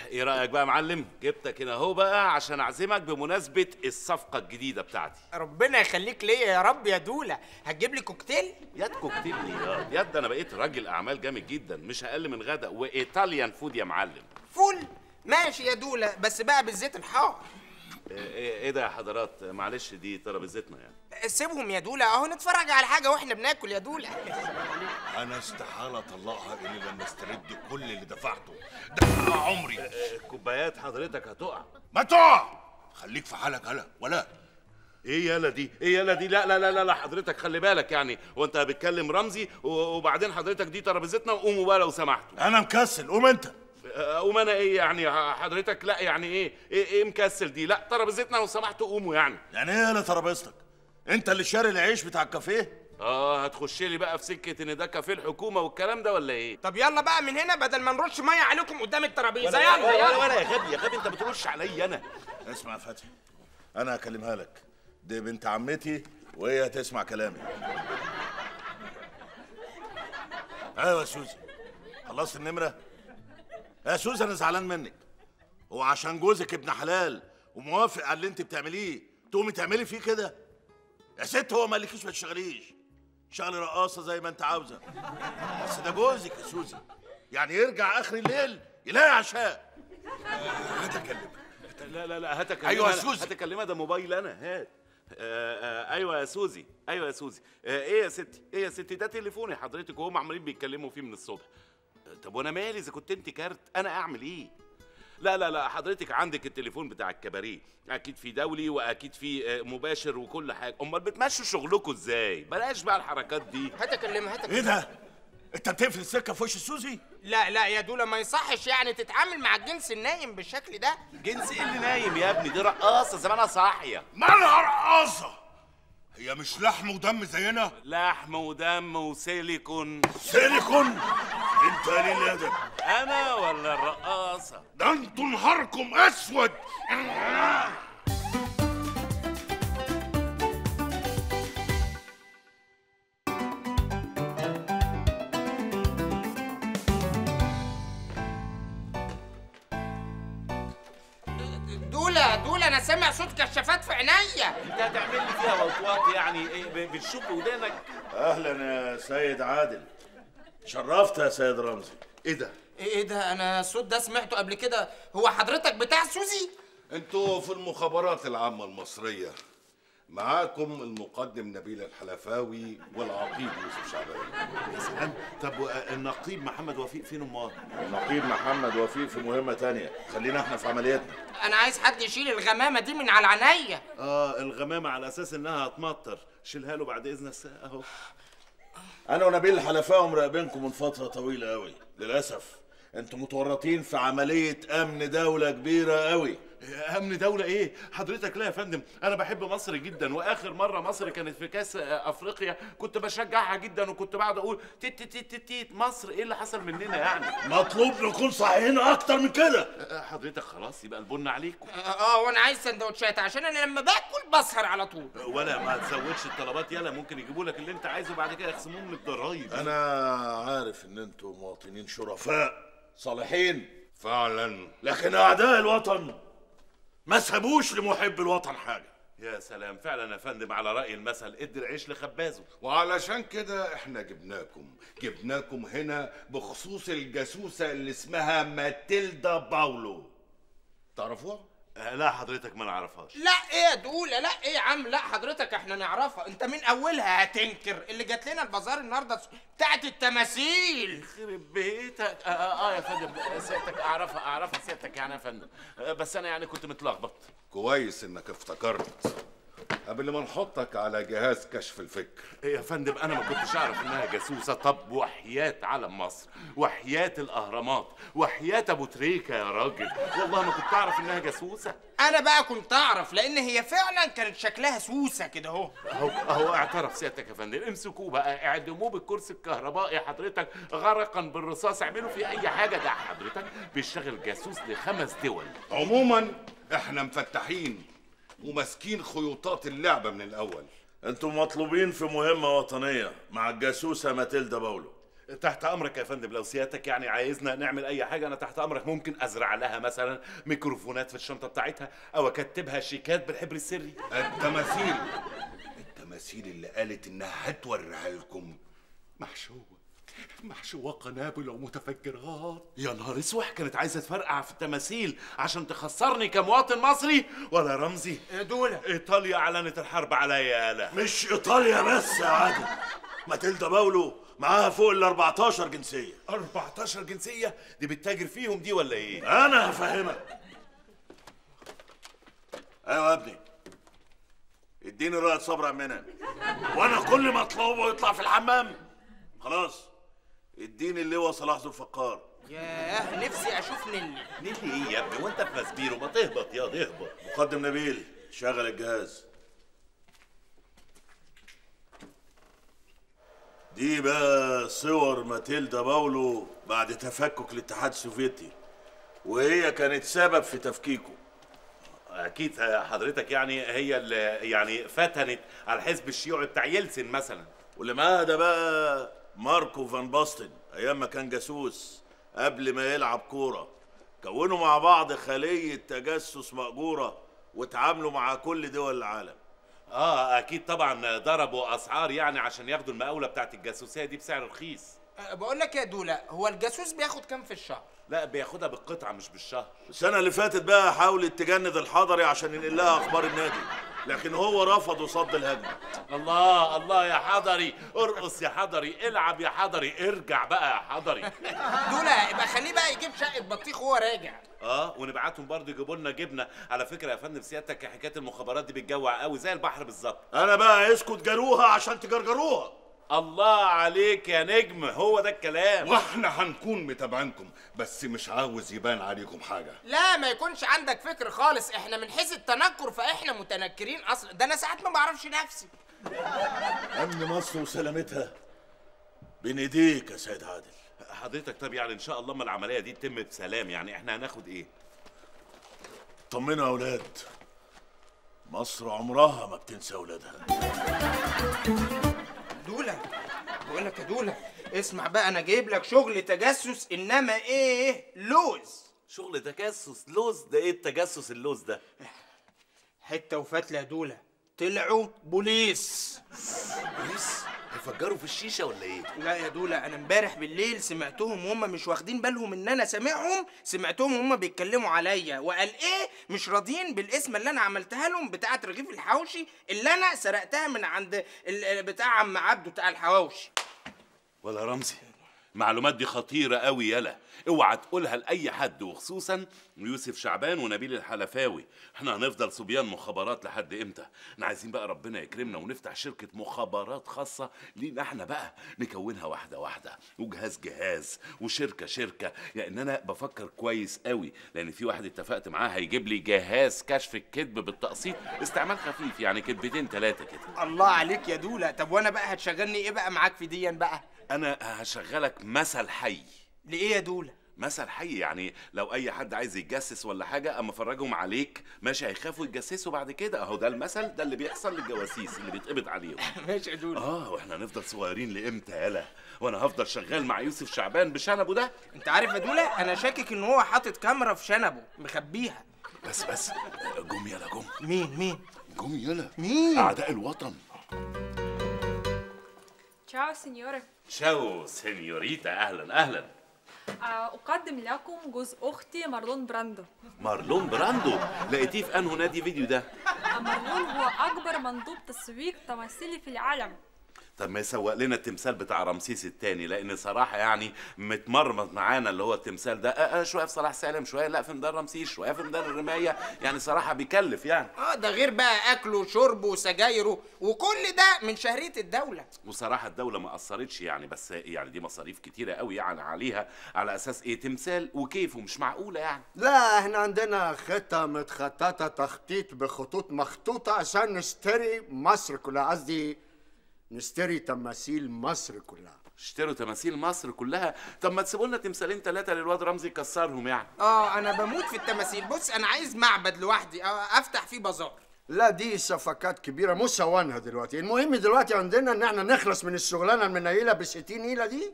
إيه رأيك بقى يا معلم؟ جبتك هنا أهو بقى عشان أعزمك بمناسبة الصفقة الجديدة بتاعتي. ربنا يخليك ليا يا رب يا دولة، هتجيب لي كوكتيل؟ ياد كوكتيل ليه؟ ياد ده أنا بقيت راجل أعمال جامد جدا، مش أقل من غدا، وإيطاليان فود يا معلم. فول؟ ماشي يا دولة، بس بقى بالزيت الحار. ايه ده يا حضرات؟ معلش دي ترابيزتنا يعني. سيبهم يا دولا، اهو نتفرج على حاجه واحنا بناكل يا دولا. انا استحاله اطلعها الا لما استرد كل اللي دفعته، ده عمري. كوبايات حضرتك هتقع. ما تقع، خليك في حالك. هلا ولا ايه يالا دي؟ ايه يالا دي؟ لا لا لا لا حضرتك خلي بالك يعني، وانت بتكلم رمزي وبعدين حضرتك دي ترابيزتنا، وقوموا بقى لو سمحتوا. انا مكسل، قوم انت. قوم انا ايه يعني حضرتك؟ لا يعني ايه مكسل دي؟ لا ترابيزتنا لو سمحتوا قوموا يعني. يعني ايه يالا ترابيزتك؟ انت اللي شاري العيش بتاع الكافيه؟ اه هتخش لي بقى في سكه ان ده كافيه الحكومه والكلام ده ولا ايه؟ طب يلا بقى من هنا بدل ما نرش ميه عليكم قدام الترابيزه. يلا يلا ولا يا غبي يا غبي انت بترش عليا انا. اسمع يا فتحي، انا هكلمها لك، دي بنت عمتي وهي هتسمع كلامي. ايوه يا سوزي، خلصت النمره؟ يا سوزي انا زعلان منك، هو عشان جوزك ابن حلال وموافق على اللي انت بتعمليه تقومي تعملي فيه كده؟ يا ست هو ما قالكيش ما تشتغليش، اشتغلي رقاصه زي ما انت عاوزه، بس ده جوزك يا سوزي، يعني يرجع اخر الليل يلاقي عشاء. هات اكلمك. لا لا لا هات اكلمها. ايوه يا سوزي هات اكلمها، ده موبايل انا. هات. ايوه يا سوزي، ايوه يا سوزي. ايه يا ستي؟ ايه يا ستي؟ ده تليفوني حضرتك وهم عمالين بيتكلموا فيه من الصبح. طب وانا مالي؟ اذا كنت انت كارت انا اعمل ايه؟ لا لا لا حضرتك عندك التليفون بتاع الكباريه، اكيد في دولي واكيد في مباشر وكل حاجه، امال بتمشوا شغلكم ازاي؟ بلاش بقى الحركات دي. هات اكلمها. هات. ايه ده؟ انت بتقفل السكه في وش سوزي؟ لا لا يا دولا ما يصحش يعني تتعامل مع الجنس النايم بالشكل ده. جنس ايه اللي نايم يا ابني؟ دي رقاصه زمانها صاحيه. مالها رقاصه؟ هي مش لحم ودم زينا؟ لحم ودم وسيليكون. سيليكون؟ انت قليل الادب. انا ولا الرقاصه؟ ده انتوا نهاركم اسود. انا سامع صوت كشافات في عينيا. انت هتعمل لي فيها وطواط يعني؟ ايه بتشوف ودانك؟ اهلا يا سيد عادل، شرفت يا سيد رمزي. ايه ده؟ ايه ده؟ انا الصوت ده سمعته قبل كده. هو حضرتك بتاع سوزي؟ انتوا في المخابرات العامه المصريه، معاكم المقدم نبيل الحلفاوي والعقيد يوسف شعباني. يا سلام، طب النقيب محمد وفيق فين امال؟ النقيب محمد وفيق في مهمة تانية، خلينا احنا في عملياتنا. أنا عايز حد يشيل الغمامة دي من على عينيا. الغمامة على أساس إنها هتمطر، شيلها له بعد إذن الساعة أهو. أنا ونبيل الحلفاوي مراقبينكم من فترة طويلة أوي، للأسف أنتم متورطين في عملية أمن دولة كبيرة أوي. أمن دولة إيه؟ حضرتك لا يا فندم، أنا بحب مصر جدا، وآخر مرة مصر كانت في كأس أفريقيا كنت بشجعها جدا، وكنت بقعد أقول تيت تيت تيت تيت مصر، إيه اللي حصل مننا يعني؟ مطلوب نكون صحيحين أكتر من كده. حضرتك خلاص يبقى البن عليكم. وأنا عايز سندوتشات عشان أنا لما باكل بسهر على طول. ولا ما تزودش الطلبات، يلا ممكن يجيبوا لك اللي أنت عايزه بعد كده يخصموه من الضرايب. أنا عارف إن أنتوا مواطنين شرفاء صالحين فعلا، لكن اعداء الوطن ما سابوش لمحب الوطن حاجه. يا سلام فعلا يا فندم، على راي المثل ادي العيش لخبازه، وعلشان كده احنا جبناكم هنا بخصوص الجاسوسه اللي اسمها ماتيلدا باولو. تعرفوها؟ لا حضرتك ما نعرفهاش. لا ايه يا دوله؟ لا ايه يا عم؟ لا حضرتك احنا نعرفها، انت من اولها هتنكر. اللي جات لنا البازار النهارده بتاعت التماثيل. خرب بيتك. يا فندم سيادتك اعرفها سيادتك يعني يا فندم، بس انا يعني كنت متلخبط. كويس انك افتكرت قبل ما نحطك على جهاز كشف الفكر. يا فندم انا ما كنتش اعرف انها جاسوسه. طب وحياه علم مصر، وحياه الاهرامات، وحياه ابو تريكه يا راجل، والله ما كنت اعرف انها جاسوسه. انا بقى كنت اعرف، لان هي فعلا كانت شكلها سوسه كده اهو. اهو اعترف سيادتك يا فندم، امسكوه بقى اعدموه بالكرسي الكهربائي حضرتك، غرقا بالرصاص، اعملوا فيه اي حاجه. ده حضرتك بيشتغل جاسوس لخمس دول. عموما احنا مفتحين وماسكين خيوطات اللعبة من الأول. أنتم مطلوبين في مهمة وطنية مع الجاسوسة ماتيلدا باولو. تحت أمرك يا فندم، لو سيادتك يعني عايزنا نعمل أي حاجة أنا تحت أمرك. ممكن أزرع لها مثلا ميكروفونات في الشنطة بتاعتها، أو أكتبها شيكات بالحبر السري. التماثيل اللي قالت إنها هتوريها لكم محشوة. محشوة قنابل ومتفجرات. يا نهار اسوح، كانت عايزة تفرقع في التماثيل عشان تخسرني كمواطن مصري ولا رمزي؟ دولة إيطاليا أعلنت الحرب عليا يا لا. مش إيطاليا بس يا عادل، ماتيلدا باولو معاها فوق ال 14 جنسية. 14 جنسية؟ دي بتتاجر فيهم دي ولا إيه؟ أنا هفهمك. أيوة يا ابني، اديني رؤية صبر منى، وأنا كل ما أطلبه يطلع في الحمام. خلاص اديني اللواء صلاح زلفقار. ياه نفسي اشوف نيلي. نيلي ايه يا ابني وانت في مسبير؟ وما تهبط يا تهبط. مقدم نبيل شغل الجهاز. دي بقى صور ماتيلدا باولو بعد تفكك الاتحاد السوفيتي، وهي كانت سبب في تفكيكه. اكيد حضرتك يعني هي اللي يعني فتنت على الحزب الشيوعي بتاع يلسن مثلا. واللي معاها ده بقى ماركو فان باستن، ايام ما كان جاسوس قبل ما يلعب كوره. كونوا مع بعض خليه تجسس مأجوره وتعاملوا مع كل دول العالم. اكيد طبعا ضربوا اسعار يعني عشان ياخدوا المقاوله بتاعت الجاسوسيه دي بسعر رخيص. بقول لك يا دوله، هو الجاسوس بياخد كام في الشهر؟ لا بياخدها بالقطعه مش بالشهر. السنه اللي فاتت بقى حاولت تجند الحضري عشان ينقل لها اخبار النادي، لكن هو رفض وصد الهجمه. الله الله يا حضري، ارقص يا حضري، العب يا حضري، ارجع بقى يا حضري. دوله يبقى خليه بقى يجيب شقه بطيخ وهو راجع. ونبعتهم برضه يجيبوا لنا جبنه. على فكره يا فندم سيادتك حكايه المخابرات دي بتجوع قوي زي البحر بالظبط. انا بقى اسكت جروها عشان تجرجروها. الله عليك يا نجم، هو ده الكلام. واحنا هنكون متابعينكم، بس مش عاوز يبان عليكم حاجه. لا ما يكونش عندك فكر خالص، احنا من حيث التنكر فاحنا متنكرين اصلا. ده انا ساعات ما بعرفش نفسي. امن مصر وسلامتها بين ايديك يا سيد عادل. حضرتك طب يعني ان شاء الله ما العمليه دي تتم بسلام، يعني احنا هناخد ايه؟ طمنوا يا اولاد، مصر عمرها ما بتنسى اولادها. دوله بقول لك يا دوله، اسمع بقى، انا جايب لك شغل تجسس انما ايه؟ لوز. شغل تجسس لوز؟ ده ايه التجسس اللوز ده؟ حته وفتله يا دوله، طلعوا بوليس. بوليس؟ هيفجروا في الشيشه ولا ايه؟ لا يا دوله، انا امبارح بالليل سمعتهم وهم مش واخدين بالهم ان انا سامعهم، سمعتهم وهم بيتكلموا عليا وقال ايه؟ مش راضيين بالقسمه اللي انا عملتها لهم بتاعه رغيف الحواوشي اللي انا سرقتها من عند بتاع عم عبده بتاع الحواوشي. ولا رمزي، المعلومات دي خطيره قوي يلا، اوعى تقولها لاي حد، وخصوصا يوسف شعبان ونبيل الحلفاوي. احنا هنفضل صبيان مخابرات لحد امتى؟ احنا عايزين بقى ربنا يكرمنا ونفتح شركه مخابرات خاصه لينا احنا بقى، نكونها واحده واحده وجهاز جهاز وشركه شركه. لان انا بفكر كويس قوي، لان في واحد اتفقت معاه هيجيب لي جهاز كشف الكذب بالتقسيط، استعمال خفيف يعني كذبتين ثلاثه كده. الله عليك يا دوله، طب وانا بقى هتشغلني ايه بقى معاك في ديا بقى؟ انا هشغلك مثل حي. لإيه يا دولة؟ مثل حي يعني لو أي حد عايز يتجسس ولا حاجة أما فرجهم عليك ماشي هيخافوا يتجسسوا بعد كده. أهو ده المثل، ده اللي بيحصل للجواسيس اللي بيتقبض عليهم. ماشي يا دولة. وإحنا هنفضل صغيرين لإمتى يالا؟ وأنا هفضل شغال مع يوسف شعبان بشنبه ده. أنت عارف يا دولة، أنا شاكك إن هو حاطط كاميرا في شنبه مخبيها. بس جم يالا جم. مين؟ جم يالا. مين؟ أعداء الوطن. تشاو سينيورا. تشاو سينيوريتا، أهلا أهلا. أقدم لكم جوز أختي مارلون براندو. مارلون براندو؟ لقيتيه في أنه نادي فيديو ده؟ مارلون هو أكبر مندوب تسويق تمثيلي في العالم. طب ما يسوق لنا التمثال بتاع رمسيس الثاني، لأن صراحة يعني متمرمط معانا اللي هو التمثال ده. شوية في صلاح سالم، شوية لا في مدار رمسيس، شوية في مدار الرماية، يعني صراحة بيكلف يعني. ده غير بقى أكله وشربه وسجايره وكل ده من شهرية الدولة. وصراحة الدولة ما قصرتش يعني، بس يعني دي مصاريف كتيرة قوي يعني عليها. على أساس إيه تمثال وكيفه؟ مش معقولة يعني. لا إحنا عندنا خطة متخططة تخطيط بخطوط مخطوطة عشان نشتري مصر كلها، قصدي نشتري تماثيل مصر كلها. اشتروا تماثيل مصر كلها؟ طب ما تسيبوا لنا تمثالين ثلاثه للواد رمزي يكسرهم يعني. انا بموت في التماثيل. بص انا عايز معبد لوحدي افتح فيه بازار. لا دي صفقات كبيره مش هوانها دلوقتي. المهم دلوقتي عندنا ان احنا نخلص من الشغلانه المنيله ب 60 نيله دي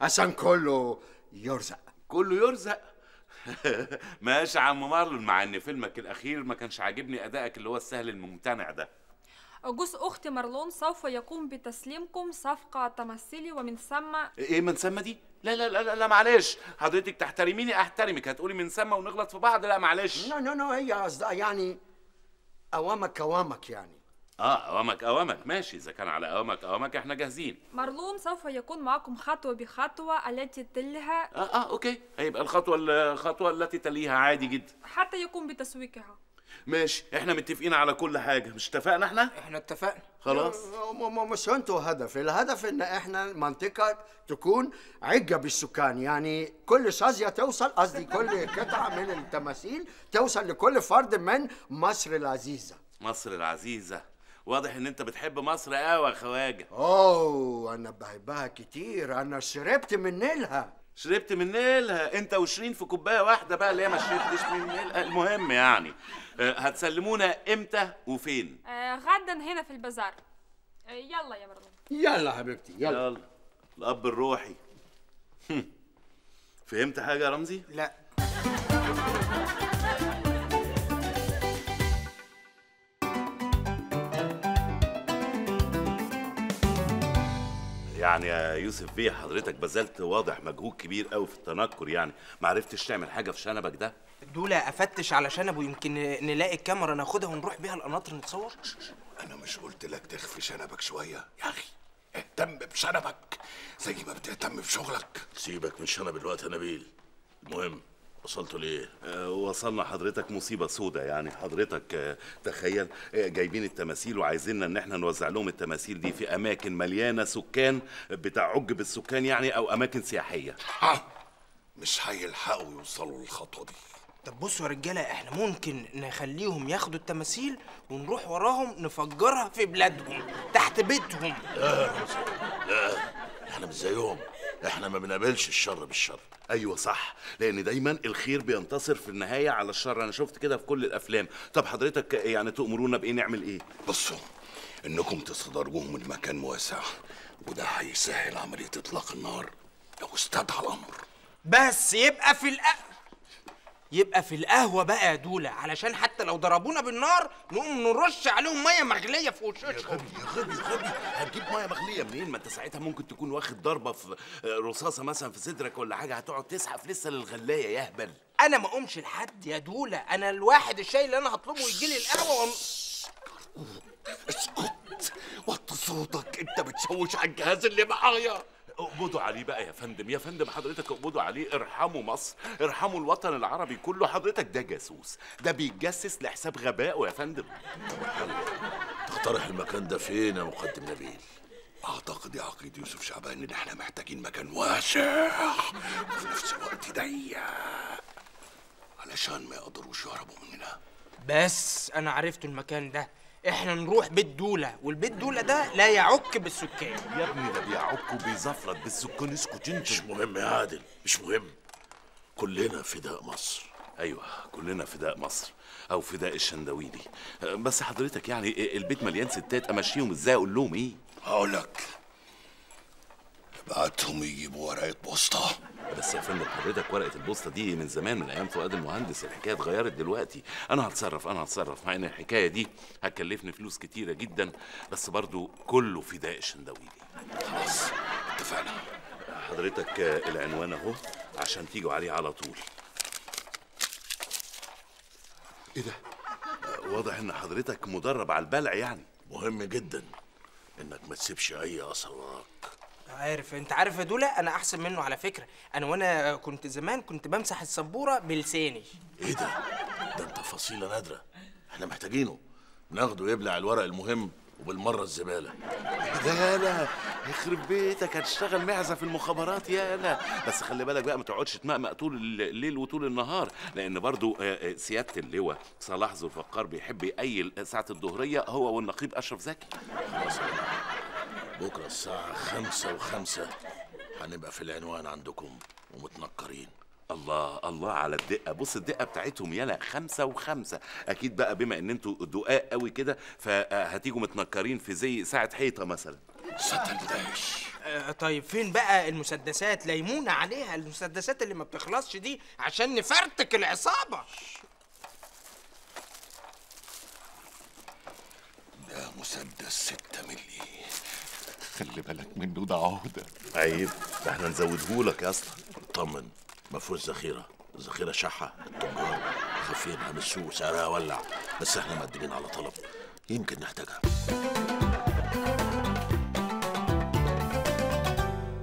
عشان كله يرزق. كله يرزق. ماشي يا عم مارلون، مع ان فيلمك الاخير ما كانش عاجبني ادائك اللي هو السهل الممتنع ده. جوز أخت مارلون سوف يقوم بتسليمكم صفقة تمثلي ومن ثم. إيه من ثم دي؟ لا لا لا لا معلش، حضرتك تحترميني أحترمك، هتقولي من ثم ونغلط في بعض؟ لا معلش. لا لا لا، هي قصدها يعني أوامك أوامك يعني. أوامك أوامك، ماشي، إذا كان على أوامك أوامك إحنا جاهزين. مارلون سوف يكون معكم خطوة بخطوة التي تلها. أوكي، هيبقى الخطوة التي تليها عادي جدا. حتى يقوم بتسويقها. ماشي، إحنا متفقين على كل حاجة، مش اتفقنا إحنا؟ إحنا اتفقنا. خلاص. مش أنتوا هدف، الهدف إن إحنا المنطقة تكون عجة بالسكان، يعني كل شاذية توصل، قصدي كل قطعة من التماثيل توصل لكل فرد من مصر العزيزة. مصر العزيزة. واضح ان انت بتحب مصر قوي يا خواجه. انا بحبها كتير، انا شربت من نيلها. شربت من نيلها انت وشيرين في كوبايه واحده بقى، اللي هي ما شربتش من نيلها. المهم يعني هتسلمونا امتى وفين؟ غدا هنا في البازار. يلا يا مروان. يلا حبيبتي يلا. يلا الاب الروحي. فهمت حاجه يا رمزي؟ لا. يعني يا يوسف بيه حضرتك بذلت واضح مجهود كبير قوي في التنكر، يعني ما عرفتش تعمل حاجه في شنبك ده؟ دول افتش على شنبه، يمكن نلاقي الكاميرا ناخدها ونروح بيها القناطر نتصور. انا مش قلت لك تخفي شنبك شويه يا اخي؟ اهتم بشنبك زي ما بتهتم بشغلك. سيبك من شنب الوقت يا نبيل. المهم وصلتوا ليه؟ وصلنا حضرتك مصيبه سودة، يعني حضرتك تخيل جايبين التماثيل وعايزيننا ان احنا نوزع لهم التماثيل دي في اماكن مليانه سكان، بتاع عجب السكان يعني، او اماكن سياحيه. مش هيلحقوا يوصلوا للخطوه دي. طب بصوا يا رجاله، احنا ممكن نخليهم ياخدوا التماثيل ونروح وراهم نفجرها في بلادهم تحت بيتهم. لا لا، احنا مش زيهم، احنا ما بنقابلش الشر بالشر. ايوه صح، لان دايما الخير بينتصر في النهايه على الشر، انا شفت كده في كل الافلام. طب حضرتك يعني تأمرونا بايه نعمل ايه؟ بصوا، انكم تستدرجوهم من مكان مواسع، وده هيسهل عمليه اطلاق النار لو استدعى الامر. بس يبقى في القهوه بقى يا دوله، علشان حتى لو ضربونا بالنار نقوم نرش عليهم ميه مغليه في وشهم. يا غبي، هتجيب ميه مغليه منين؟ ما انت ساعتها ممكن تكون واخد ضربه في رصاصه مثلا في صدرك ولا حاجه، هتقعد تسحف لسه للغلايه يا هبل. انا ما اقومش لحد يا دوله، انا الواحد الشاي اللي انا هطلبه يجي لي القهوه اسكت، وطي صوتك، انت بتشوش على الجهاز اللي معايا. اقبضوا عليه بقى يا فندم، يا فندم حضرتك اقبضوا عليه، ارحموا مصر، ارحموا الوطن العربي كله. حضرتك ده جاسوس، ده بيتجسس لحساب غبائه يا فندم. تقترح المكان ده فين يا مقدم نبيل؟ اعتقد يا عقيد يوسف شعبان ان احنا محتاجين مكان واسع وفي نفس الوقت ضيق علشان ما يقدروش يهربوا مننا. بس انا عرفت المكان ده، احنا نروح بيت دوله، والبيت دوله ده لا يعك بالسكان. يا ابني ده بيعك وبيزفلط بالسكان، اسكت انت. مش مهم يا عادل، مش مهم، كلنا فداء مصر. ايوه كلنا فداء مصر، او فداء الشندويلي. بس حضرتك يعني البيت مليان ستات، امشيهم ازاي؟ اقول لهم ايه؟ هقول لك، ابعتهم يجيبوا ورقه بوسطه. بس يا فندم حضرتك ورقه البوسطه دي من زمان، من ايام فؤاد المهندس، الحكايه اتغيرت دلوقتي. انا هتصرف، مع ان الحكايه دي هتكلفني فلوس كتيره جدا، بس برضو كله فداء الشندويلي. خلاص اتفقنا. حضرتك العنوان اهو عشان تيجوا عليه على طول. ايه ده؟ واضح ان حضرتك مدرب على البلع، يعني مهم جدا انك ما تسيبش اي اثر وراك. عارف، انت عارف يا دوله انا احسن منه على فكره، وانا كنت زمان بمسح السبوره بلساني. ايه ده انت فصيله نادره، احنا محتاجينه ناخده يبلع الورق المهم وبالمره الزباله. يا لا يخرب بيتك، هتشتغل معزه في المخابرات يا لا. بس خلي بالك بقى ما تقعدش تمقمق طول الليل وطول النهار، لان برضو سياده اللواء صلاح زلفقار بيحب يقيل ساعه الظهريه هو والنقيب اشرف زكي. بكرة الساعة 5:05 هنبقى في العنوان عندكم ومتنكرين. الله الله على الدقة، بص الدقة بتاعتهم يلا 5:05. أكيد بقى بما إن أنتوا دقاق قوي كده فهتيجوا متنكرين في زي ساعة حيطة مثلا. صدقني دايش. طيب فين بقى المسدسات؟ ليمونة عليها المسدسات اللي ما بتخلصش دي عشان نفرتك العصابة. ده مسدس 6 مللي، خلي بالك منه، ده عهده. عيب، ده احنا نزودهولك يا اسطى. اطمن، ما فيهوش ذخيره، الذخيره شحه، التجار خافينها من السوق، سعرها ولع، بس احنا مقدمين على طلب يمكن نحتاجها.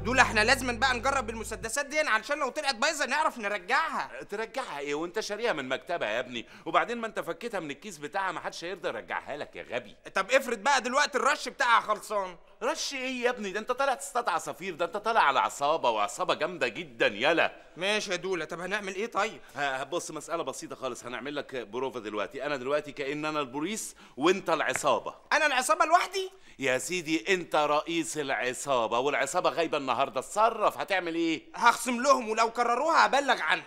دول احنا لازم بقى نجرب المسدسات دي علشان لو طلعت بايظه نعرف نرجعها. ترجعها ايه وانت شاريها من مكتبها يا ابني؟ وبعدين ما انت فكيتها من الكيس بتاعها، ما حدش هيرضى يرجعها لك يا غبي. طب افرض بقى دلوقتي الرش بتاعها خلصان. رش ايه يا ابني؟ ده انت طالع تصطاد عصافير، ده انت طالع على عصابه، وعصابه جامده جدا. يلا ماشي يا دوله. طب هنعمل ايه طيب؟ بص، مساله بسيطه خالص، هنعمل لك بروفه دلوقتي. انا دلوقتي كأن انا البوليس وانت العصابه. انا العصابه لوحدي يا سيدي؟ انت رئيس العصابه والعصابه غايبه النهارده، اتصرف. هتعمل ايه؟ هخصم لهم ولو كرروها هبلغ عنهم.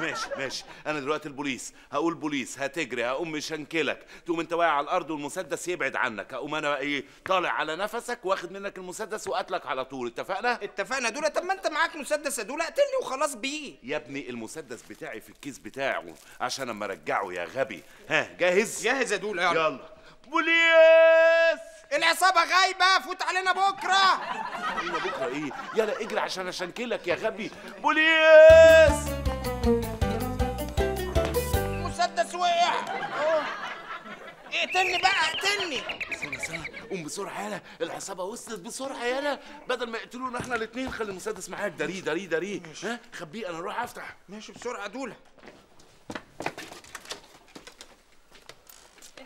ماشي ماشي. انا دلوقتي البوليس، هقول بوليس، هتجري، هقوم مشنكلك، تقوم انت واقع على الارض والمسدس يبعد عنك، هقوم انا ايه طالع على نفسك واخد منك المسدس وقتلك على طول. اتفقنا؟ اتفقنا دوله. طب ما انت معاك مسدس يا دوله، اقتلني وخلاص بيه يا ابني. المسدس بتاعي في الكيس بتاعه عشان اما ارجعه يا غبي. ها، جاهز؟ جاهز يا دوله. يلا يلا. بوليس، العصابة غايبة، فوت علينا بكرة. علينا بكرة ايه؟ يلا اجري عشان اشنكلك يا غبي. بوليس، المسدس وقع. اقتلني بقى، اقتلني. سنة سنة، قوم بسرعة يلا، العصابة وصلت، بسرعة يلا، بدل ما يقتلونا احنا الاتنين خلي المسدس معاك. داريه داريه داريه. ها، خبيه، انا اروح افتح. ماشي بسرعة دولة.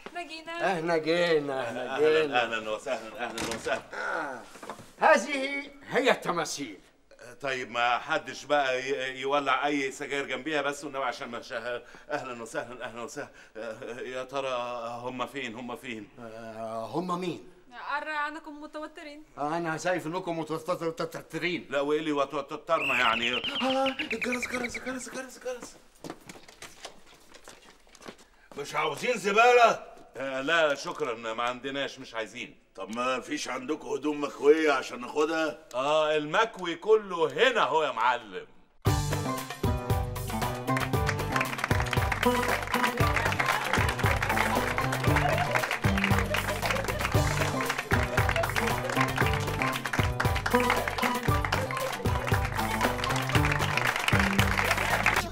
احنا جينا. اهلا وسهلا، اهلا وسهلا. هذه هي التماثيل. طيب ما حدش بقى يولع اي سجاير جنبيها بس والنبي عشان ما شاء. اهلا وسهلا، اهلا وسهلا. يا ترى هم فين؟ هم فين؟ هم مين؟ أرى عنكم متوترين. أنا شايف إنكم متوترين. لا وإيه اللي وتوترنا يعني؟ الجرس جرس جرس جرس جرس. مش عاوزين زبالة؟ لا شكرا، ما عندناش، مش عايزين. طب ما فيش عندكم هدوم مكويه عشان ناخدها؟ المكوي كله هنا اهو يا معلم.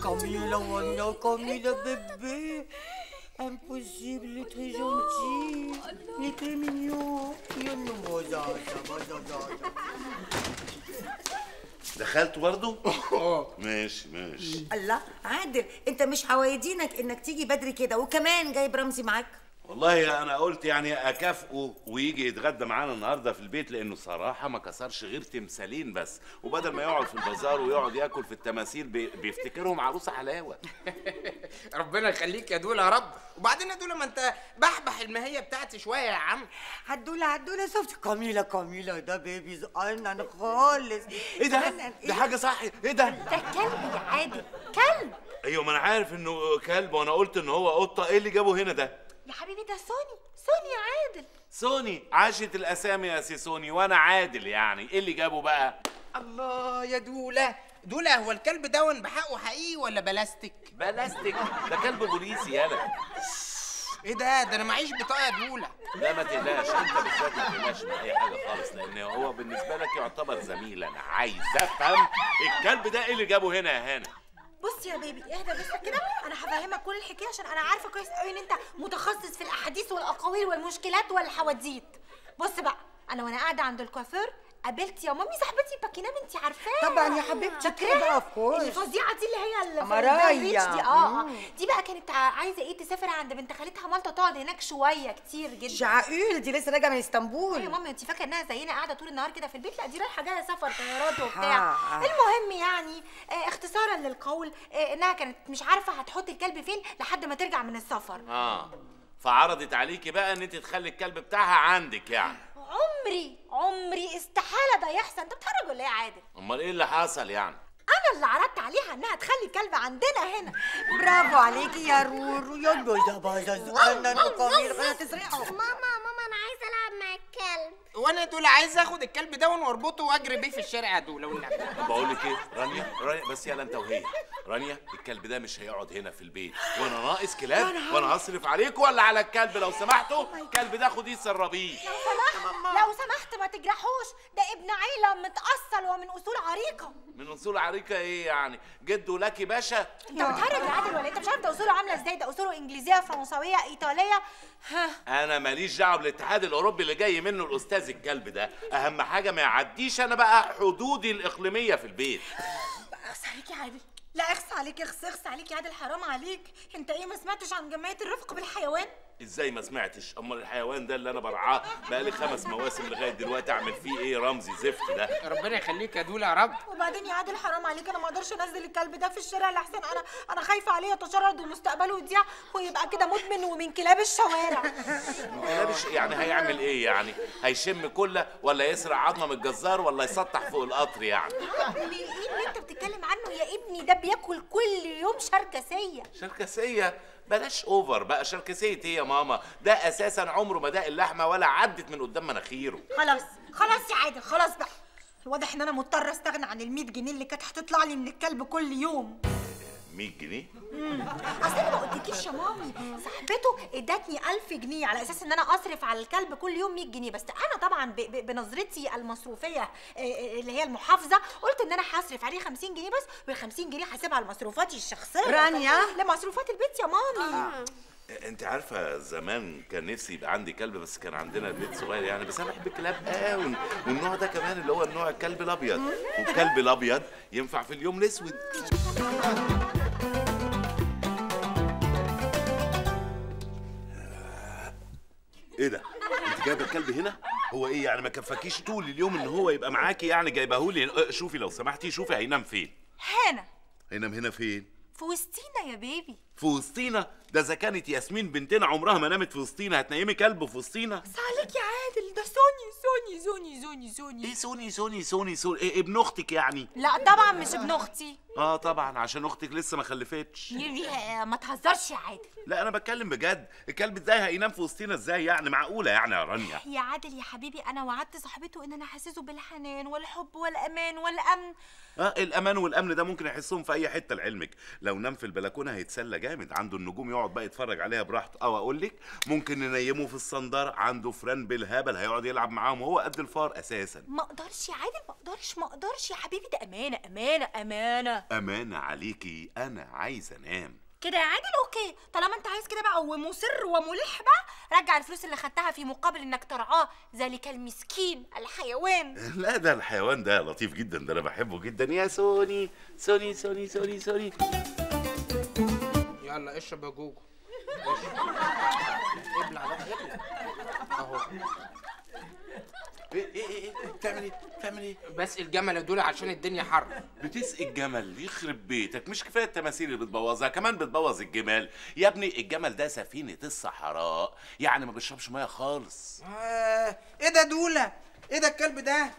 كاميلا وانا كاميلا بيبي. Impossible, très gentil. Il était mignon. دخلت برضه؟ ماشي ماشي. الله، عادل انت مش هوايدينك انك تيجي بدري كده، وكمان جايب رمزي معاك. والله انا قلت يعني اكافئه ويجي يتغدى معانا النهارده في البيت، لانه صراحه ما كسرش غير تمثالين بس، وبدل ما يقعد في البازار ويقعد ياكل في التماثيل بيفتكرهم عروسه حلاوه. ربنا يخليك يا دوله يا رب. وبعدين يا دوله ما انت بحبح الماهيه بتاعتي شويه يا عم. هتدوله هتدوله، شفت كاميلا كاميلا ده بيبي زقنن خالص. ايه ده؟ ده حاجه صحي. ايه ده؟ ده كلب يا عادل، كلب. ايوه ما انا عارف انه كلب، وانا قلت ان هو قطه. ايه اللي جابه هنا ده؟ يا حبيبي ده سوني، سوني يا عادل. سوني، عاشت الاسامي يا سي سوني. وانا عادل يعني، ايه اللي جابه بقى؟ الله يا دوله، دوله هو الكلب دون بحقه حقيقي ولا بلاستيك؟ بلاستيك، ده كلب بوليسي. يلا ايه ده؟ ده انا معيش بطاقه يا دوله. لا ما تقلقش، انت بالذات ما تقلقش من اي حاجه خالص، لان هو بالنسبه لك يعتبر زميل. انا عايز افهم الكلب ده ايه اللي جابه هنا يا هنا؟ بص يا بيبي اهدى بس كده، انا هفهمك كل الحكايه عشان انا عارفه كويس قوي ان انت متخصص في الاحاديث والاقاويل والمشكلات والحواديت. بص بقى، انا وانا قاعده عند الكوافير قابلت يا مامي صاحبتي باكينام، انت عارفاها طبعا يا حبيبتي كده. اوف الفظيعه دي اللي هي الفرنسيه دي. دي بقى كانت عايزه ايه، تسافر عند بنت خالتها مالطا، تقعد هناك شويه كتير جدا. شعقول دي لسه راجعه من اسطنبول. يا ماما انت فاكره انها زينا قاعده طول النهار كده في البيت؟ لا دي رايحه جايه سفر طيارات وبتاع. المهم يعني اختصارا للقول انها كانت مش عارفه هتحط الكلب فين لحد ما ترجع من السفر. فعرضت عليكي بقى ان انت تخلي الكلب بتاعها عندك يعني؟ عمري استحاله ده يحصل. انت بتهرج ولا ايه يا عادل؟ امال ايه اللي حصل يعني؟ انا اللي عرضت عليها انها تخلي الكلب عندنا هنا. برافو عليكي يا رورو. يا بايظه بايظه، انا القميص هتسرقه. ماما انا عايزه العب مع الكلب. وانا دول عايز اخد الكلب ده واربطه واجري بيه في الشارع ادوه لو لعبت. بقول لك ايه رانيا، بس يلا انت وهي رانيا، الكلب ده مش هيقعد هنا في البيت، وانا ناقص كلاب وانا هصرف عليك ولا على الكلب. لو سمحتوا الكلب ده خديه سربيه لو سمحت، لو سمحت ما تجرحوش، ده ابن عيله متأصل ومن اصول عريقه. من اصول عريقه ايه يعني؟ جده لكي باشا. انت بتهرج يا عادل ولا انت مش عارف ده اصوله عامله ازاي؟ ده اصوله انجليزيه فرنسويه ايطاليه. انا ماليش دعوه بالاتحاد الاوروبي اللي جاي منه الاستاذ الكلب ده، اهم حاجه ما يعديش انا بقى حدودي الاقليميه في البيت. اخس عليك يا عادل، لا اخس عليك، اخس عليك يا عادل، حرام عليك. انت ايه ما سمعتش عن جمعيه الرفق بالحيوان؟ ازاي ما سمعتش؟ امال الحيوان ده اللي انا برعاه بقالي 5 مواسم لغايه دلوقتي اعمل فيه ايه؟ رمزي زفت ده، ربنا يخليك يا دول يا رب. وبعدين يا عادل حرام عليك، انا ما اقدرش انزل الكلب ده في الشارع لحسن انا خايفه عليه يتشرد ومستقبله يضيع ويبقى كده مدمن ومن كلاب الشوارع. يعني هيعمل ايه يعني؟ هيشم كله ولا يسرق عظمه من الجزار ولا يسطح فوق القطر يعني؟ ايه اللي انت بتتكلم عنه يا ابني؟ ده بياكل كل يوم شركسيه. شركسيه؟ بلاش اوفر بقى، شركسيه ايه يا ماما؟ ده اساسا عمره ما داق اللحمه ولا عدت من قدام مناخيره. خلاص خلاص يا عادل، خلاص بقى، الواضح ان انا مضطره استغنى عن ال100 جنيه اللي كانت هتطلع لي من الكلب كل يوم. 100 جنيه؟ اصل انا ما قلتكيش يا مامي، صاحبته ادتني 1000 جنيه على اساس ان انا اصرف على الكلب كل يوم 100 جنيه، بس انا طبعا بنظرتي المصروفيه اللي هي المحافظه قلت ان انا هصرف عليه 50 جنيه بس، وال50 جنيه هسيبها لمصروفاتي الشخصيه. رانيا لمصروفات البيت يا مامي. انت عارفه زمان كان نفسي يبقى عندي كلب، بس كان عندنا بيت صغير يعني، بس انا بحب الكلاب قوي، والنوع ده كمان اللي هو النوع الكلب الابيض، والكلب الابيض ينفع في اليوم الاسود. ايه ده؟ انت جايبه الكلب هنا؟ هو ايه يعني ما كفاكيش طول اليوم ان هو يبقى معاكي يعني جايبهولي؟ شوفي لو سمحتي، شوفي هينام فين؟ هنا. هينام هنا فين؟ في وسطينا يا بيبي. في وسطينا؟ ده اذا كانت ياسمين بنتنا عمرها ما نامت في وسطينا، هتنيمي كلب في وسطينا؟ بس عليك يا عادل، ده سوني سوني سوني سوني سوني. ايه سوني سوني سوني سوني؟ ايه ابن اختك يعني؟ لا طبعا مش ابن اختي. اه طبعا، عشان اختك لسه ما خلفتش. ما تهزرش يا عادل. لا انا بتكلم بجد، الكلب ازاي هينام في وسطينا ازاي يعني؟ معقوله يعني يا رانيا؟ يا عادل يا حبيبي، انا وعدت صاحبته ان انا هحسسه بالحنان والحب والامان والامن. الامان والامن ده ممكن يحسهم في اي حته لعلمك، لو نام في البلكونه هيتسلى جامد، عنده النجوم يقعد بقى يتفرج عليها براحته، او اقول لك ممكن ننيمه في الصندار، عنده فران بالهبل هيقعد يلعب معاهم وهو قد الفار اساسا. ما اقدرش يا عادل، ما اقدرش يا حبيبي، ده امانه امانه امانه امانه عليكي، انا عايز انام كده يا عادل. اوكي طالما انت عايز كده بقى ومصر وملح بقى، رجع الفلوس اللي خدتها في مقابل انك ترعاه ذلك المسكين الحيوان. لا ده الحيوان ده لطيف جدا، ده انا بحبه جدا. يا سوني سوني سوني سوني سوني، يلا اشرب يا جوجو، ابلع بقى ابلع اهو. ايه ايه ايه بتعمل ايه؟ بتعمل ايه؟ بسقي الجمل دول عشان الدنيا حر. بتسقي الجمل؟ يخرب بيتك، مش كفايه التماثيل اللي بتبوظها كمان بتبوظ الجمال يا ابني. الجمل ده سفينه الصحراء يعني، ما بيشربش ميه خالص. ايه ده دوله؟ ايه ده الكلب ده؟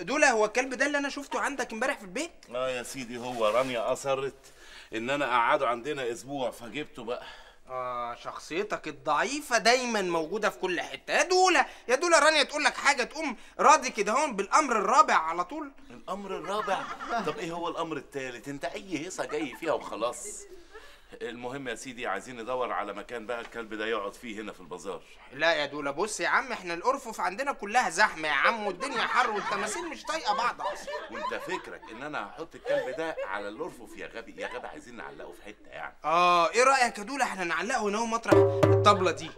دوله هو الكلب ده اللي انا شفته عندك امبارح في البيت؟ اه يا سيدي، هو رانيا اصرت ان انا اقعده عندنا اسبوع فجبته بقى. شخصيتك الضعيفة دايما موجودة في كل حتة. يا دولة يا دولة، رانيا تقول لك حاجة تقوم راضي كده هون بالأمر الرابع على طول. الأمر الرابع؟ طب إيه هو الأمر الثالث؟ أنت أي هيصة جاي فيها وخلاص. المهم يا سيدي، عايزين ندور على مكان بقى الكلب ده يقعد فيه هنا في البازار. لا يا دولة بص يا عم، احنا الأرفف عندنا كلها زحمة يا عم، والدنيا حر والتماثيل مش طايقة بعض أصلا. وأنت فكرك إن أنا هحط الكلب ده على الأرفف يا غبي؟ يا غبي عايزين نعلقه في حتة يعني. إيه رأيك يا دولة احنا نعلقه هنا مطرح الطبلة دي؟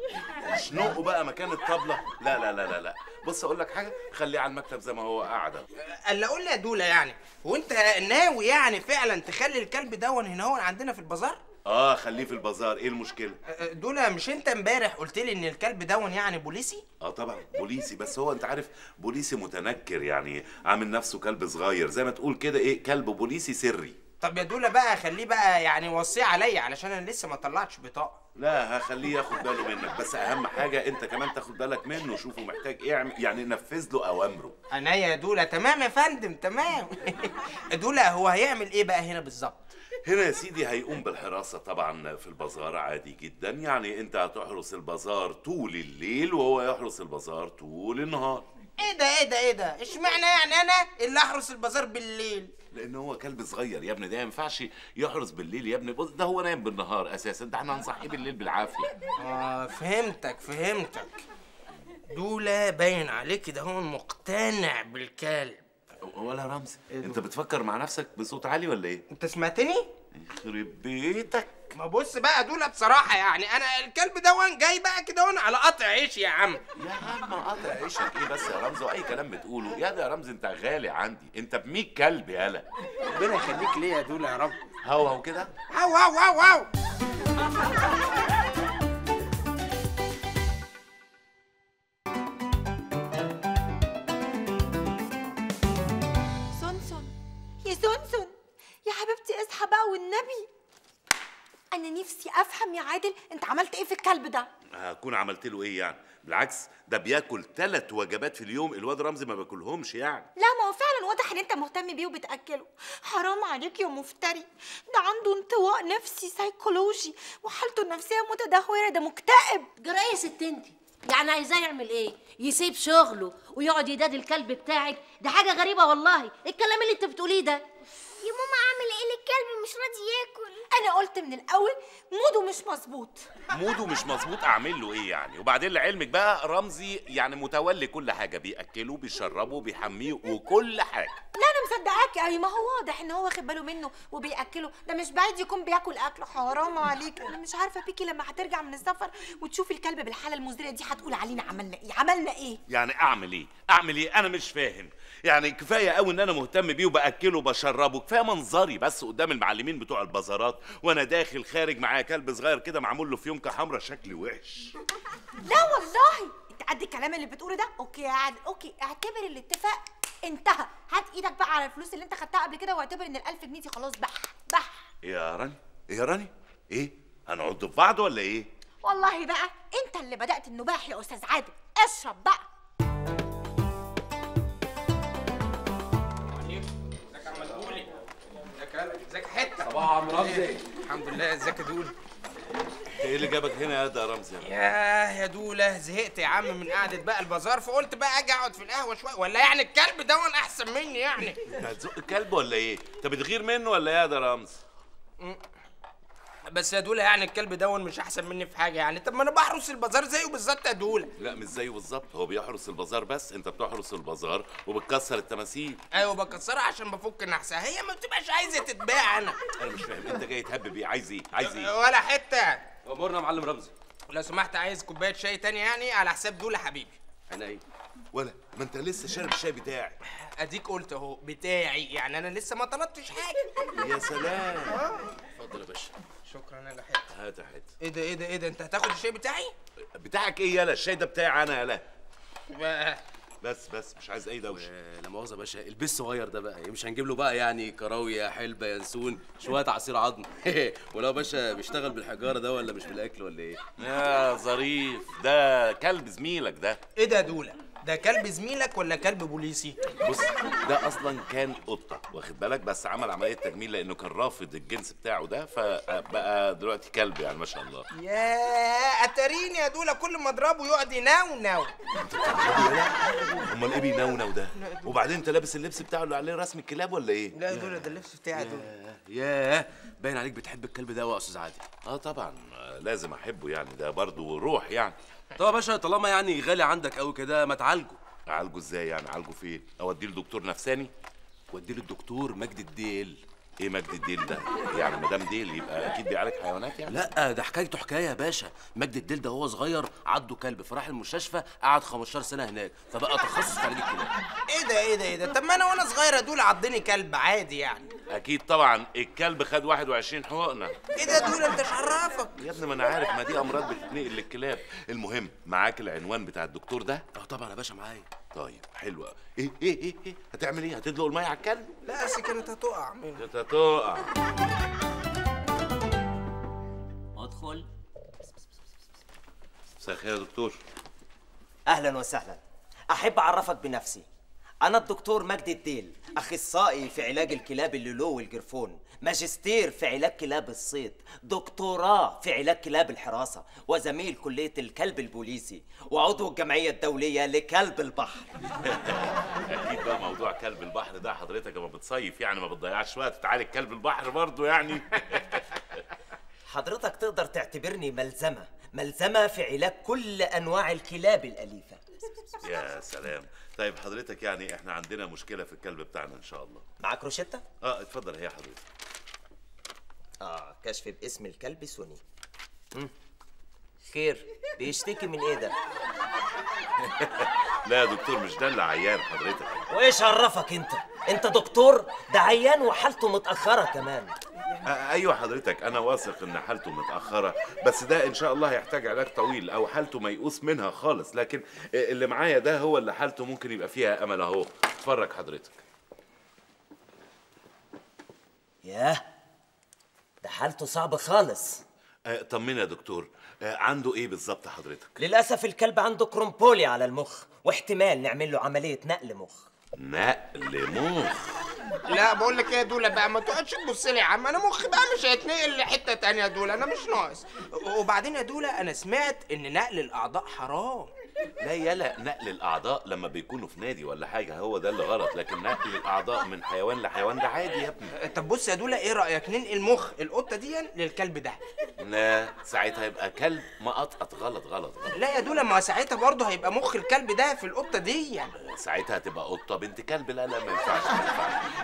نشنقه بقى مكان الطبلة؟ لا لا لا لا لا، بص أقول لك حاجة، خليه على المكتب زي ما هو قاعد أهو. ألا أقول لي يا دولة يعني، وأنت ناوي يعني فعلا تخلي الكلب ده هنا عندنا في البازار؟ خليه في البازار، ايه المشكله؟ دولة مش انت امبارح قلت لي ان الكلب دون يعني بوليسي؟ طبعا بوليسي، بس هو انت عارف بوليسي متنكر يعني، عامل نفسه كلب صغير زي ما تقول كده، ايه كلب بوليسي سري. طب يا دولة بقى خليه بقى يعني، وصيه عليا علشان انا لسه ما طلعتش بطاقه. لا هخليه ياخد باله منك، بس اهم حاجه انت كمان تاخد بالك منه، شوفه محتاج ايه يعني نفذ له اوامره. انا يا دولة تمام يا فندم تمام. دولة هو هيعمل ايه بقى هنا بالظبط؟ هنا يا سيدي هيقوم بالحراسة طبعا في البازار عادي جدا يعني، انت هتحرس البازار طول الليل وهو يحرس البازار طول النهار. ايه ده؟ اشمعنى يعني انا اللي احرس البازار بالليل؟ لان هو كلب صغير يا ابني، ده ما ينفعش يحرس بالليل يا ابني، ده هو نايم بالنهار اساسا، ده احنا هنصحيه بالليل بالعافيه. اه فهمتك. دولة باين عليك ده هو مقتنع بالكلب. ولا رمزي إيه انت بتفكر مع نفسك بصوت عالي ولا ايه؟ انت سمعتني؟ يخرب بيتك. ما بص بقى دولة بصراحة يعني انا الكلب ده وانا جاي بقى كده وانا على قطع عيش يا عم قطع عيشك ايه بس يا رمزي، واي كلام بتقوله يا ده يا رمزي، انت غالي عندي، انت ب 100 كلب يالا. ربنا يخليك ليه يا دولة يا رب. هو كده هو والنبي انا نفسي افهم يا عادل انت عملت ايه في الكلب ده. هكون عملت له ايه يعني؟ بالعكس ده بياكل 3 وجبات في اليوم، الواد رمزي ما باكلهمش يعني. لا ما هو فعلا واضح ان انت مهتم بيه وبتاكله. حرام عليك يا مفتري، ده عنده انطواء نفسي سايكولوجي وحالته النفسيه متدهوره، ده مكتئب. جرايه يا ست انتي، يعني عايزاه يعمل ايه؟ يسيب شغله ويقعد يداد الكلب بتاعك؟ ده حاجه غريبه والله الكلام اللي انت بتقوليه ده. يا ماما عامل ايه للكلب؟ مش راضي ياكل. انا قلت من الاول موده مش مظبوط. موده مش مظبوط اعمل له ايه يعني؟ وبعدين لعلمك بقى رمزي يعني متولي كل حاجه، بياكله بيشربه بيحميه وكل حاجه. لا انا مصدقاك، اي ما هو واضح ان هو واخد باله منه وبياكله، ده مش بعيد يكون بياكل اكله. حرام عليك، انا مش عارفه بيكي لما هترجع من السفر وتشوفي الكلب بالحاله المزريه دي هتقول علينا عملنا ايه؟ يعني اعمل ايه؟ انا مش فاهم يعني. كفايه قوي ان انا مهتم بيه وباكله وبشربه، كفايه منظري بس قدام المعلمين بتوع البازارات وانا داخل خارج معايا كلب صغير كده معمول له في يمكه حمراء، شكلي وحش. لا والله انت قد الكلام اللي بتقوله ده. اوكي يا عادل، اوكي اعتبر الاتفاق انتهى، هات ايدك بقى على الفلوس اللي انت خدتها قبل كده واعتبر ان ال1000 جنيه دي خلاص بح. يا راني ايه؟ هنقعد في بعض ولا ايه؟ والله بقى انت اللي بدات النباح يا استاذ عادل، اشرب بقى. ازيك حته؟ صباح عم رمزي. الحمد لله، ازيك يا دوله؟ ايه اللي جابك هنا يا رمزي؟ يا دوله زهقت يا عم من قعده بقى البازار، فقلت بقى اجي اقعد في القهوه شويه، ولا يعني الكلب ده وانا احسن مني يعني؟ انت هتزق الكلب ولا ايه؟ انت بتغير منه ولا ايه يا رمزي؟ بس يا دوله يعني الكلب ده مش احسن مني في حاجه يعني؟ طب ما انا بحرس البازار زيه بالظبط يا دوله. لا مش زيه بالظبط، هو بيحرس البازار بس انت بتحرس البازار وبتكسر التماثيل. ايوه بكسرها عشان بفك نحسها، هي ما بتبقاش عايزه تتباع. انا مش فاهم انت جاي تهبب ايه؟ عايز ايه؟ ولا حته. امرنا يا معلم رمزي لو سمحت، عايز كوبايه شاي تاني يعني على حساب دوله حبيبي. انا ايه؟ ولا ما انت لسه شارب الشاي بتاعي. اديك قلت اهو بتاعي، يعني انا لسه ما طلبتش حاجه. يا سلام، اتفضل يا باشا. شكرا يا حته. هات يا حته. ايه ده انت هتاخد الشاي بتاعي؟ بتاعك ايه يالا؟ الشاي ده بتاعي انا يالا. بس مش عايز اي دوشه. لا مؤاخذه يا باشا، البيه الصغير ده بقى مش هنجيب له بقى يعني كراويه حلبه ينسون شويه عصير عظم. ولا يا باشا بيشتغل بالحجاره ده ولا مش بالاكل ولا ايه؟ يا ظريف ده كلب زميلك ده. ايه ده يا دوله؟ ده كلب زميلك ولا كلب بوليسي؟ بص ده اصلا كان قطه واخد بالك، بس عمل عمليه تجميل لانه كان رافض الجنس بتاعه ده، فبقى دلوقتي كلب يعني ما شاء الله. ياه اتاريني يا دوله كل ما اضربه يقعد ينونو. انت بتضربه يالا؟ امال ايه بينونو ده؟ وبعدين انت لابس اللبس بتاعه اللي عليه رسم الكلاب ولا ايه؟ لا يا دوله ده اللبس بتاعي. دوله ياه باين عليك بتحب الكلب ده يا استاذ عادل. اه طبعا لازم احبه يعني، ده برضه روح يعني. طب يا باشا طالما يعني غالي عندك قوي كده ما تعالجه. اعالجه ازاي يعني؟ اعالجه فين؟ اوديه لدكتور نفساني؟ اوديه للدكتور مجدي الديل. ايه مجدي الديل ده؟ يعني مدام ديل يبقى اكيد بيعالج حيوانات يعني؟ لا ده حكايته حكايه يا باشا. مجدي الديل ده هو صغير عضه كلب فراح المستشفى قعد 15 سنه هناك، فبقى تخصص تعالج الكلاب. ايه ده؟ طب ما انا وانا صغير دول عضني كلب عادي يعني. اكيد طبعا الكلب خد 21 حقنه. ايه ده دول انت مش عرفك يا ابني؟ ما انا عارف، ما دي امراض بتتنقل للكلاب. المهم معاك العنوان بتاع الدكتور ده؟ اه طبعا يا باشا معايا. طيب حلوه. ايه هتعمل ايه؟ هتدلق الميه على الكلب؟ لا بس كانت هتقع. كانت هتقع. ادخل. مساء الخير يا دكتور. اهلا وسهلا، احب اعرفك بنفسي. أنا الدكتور مجدي الديل، أخصائي في علاج الكلاب اللولو والجرفون، ماجستير في علاج كلاب الصيد، دكتوراه في علاج كلاب الحراسة، وزميل كلية الكلب البوليسي، وعضو الجمعية الدولية لكلب البحر. أكيد بقى موضوع كلب البحر ده حضرتك لما بتصيف يعني ما بتضيعش وقت تعالج كلب البحر برضه يعني. حضرتك تقدر تعتبرني ملزمة في علاج كل أنواع الكلاب الأليفة. يا سلام. طيب حضرتك يعني احنا عندنا مشكلة في الكلب بتاعنا ان شاء الله. معاك روشتة؟ اتفضل اهي يا حضرتك. كشف باسم الكلب سوني. خير، بيشتكي من ايه ده؟ لا يا دكتور مش ده اللي عيان حضرتك. وايش عرفك انت؟ انت دكتور؟ ده عيان وحالته متأخرة كمان. ايوه حضرتك انا واثق ان حالته متاخره، بس ده ان شاء الله هيحتاج علاج طويل او حالته ميؤوس منها خالص، لكن اللي معايا ده هو اللي حالته ممكن يبقى فيها امل اهو. اتفرج حضرتك. ياه ده حالته صعبه خالص. طمنا يا دكتور، عنده ايه بالظبط حضرتك؟ للاسف الكلب عنده كرومبولي على المخ، واحتمال نعمل له عمليه نقل مخ. نقل مخ؟ لا بقول لك ايه يا دوله بقى، ما تقعدش تبص لي يا عم، انا مخي بقى مش هيتنقل لحته ثانيه يا دوله، انا مش ناقص. وبعدين يا دوله انا سمعت ان نقل الاعضاء حرام. لا يلا، نقل الاعضاء لما بيكونوا في نادي ولا حاجه هو ده اللي غلط، لكن نقل الاعضاء من حيوان لحيوان ده عادي يا ابني. طب بص يا دوله، ايه رايك ننقل مخ القطه دي للكلب ده؟ لا ساعتها يبقى كلب مقطقط. غلط. لا يا دوله، ما ساعتها برضه هيبقى مخ الكلب ده في القطه دي يعني. ساعتها هتبقى قطه بنت كلب. لا ما ينفعش.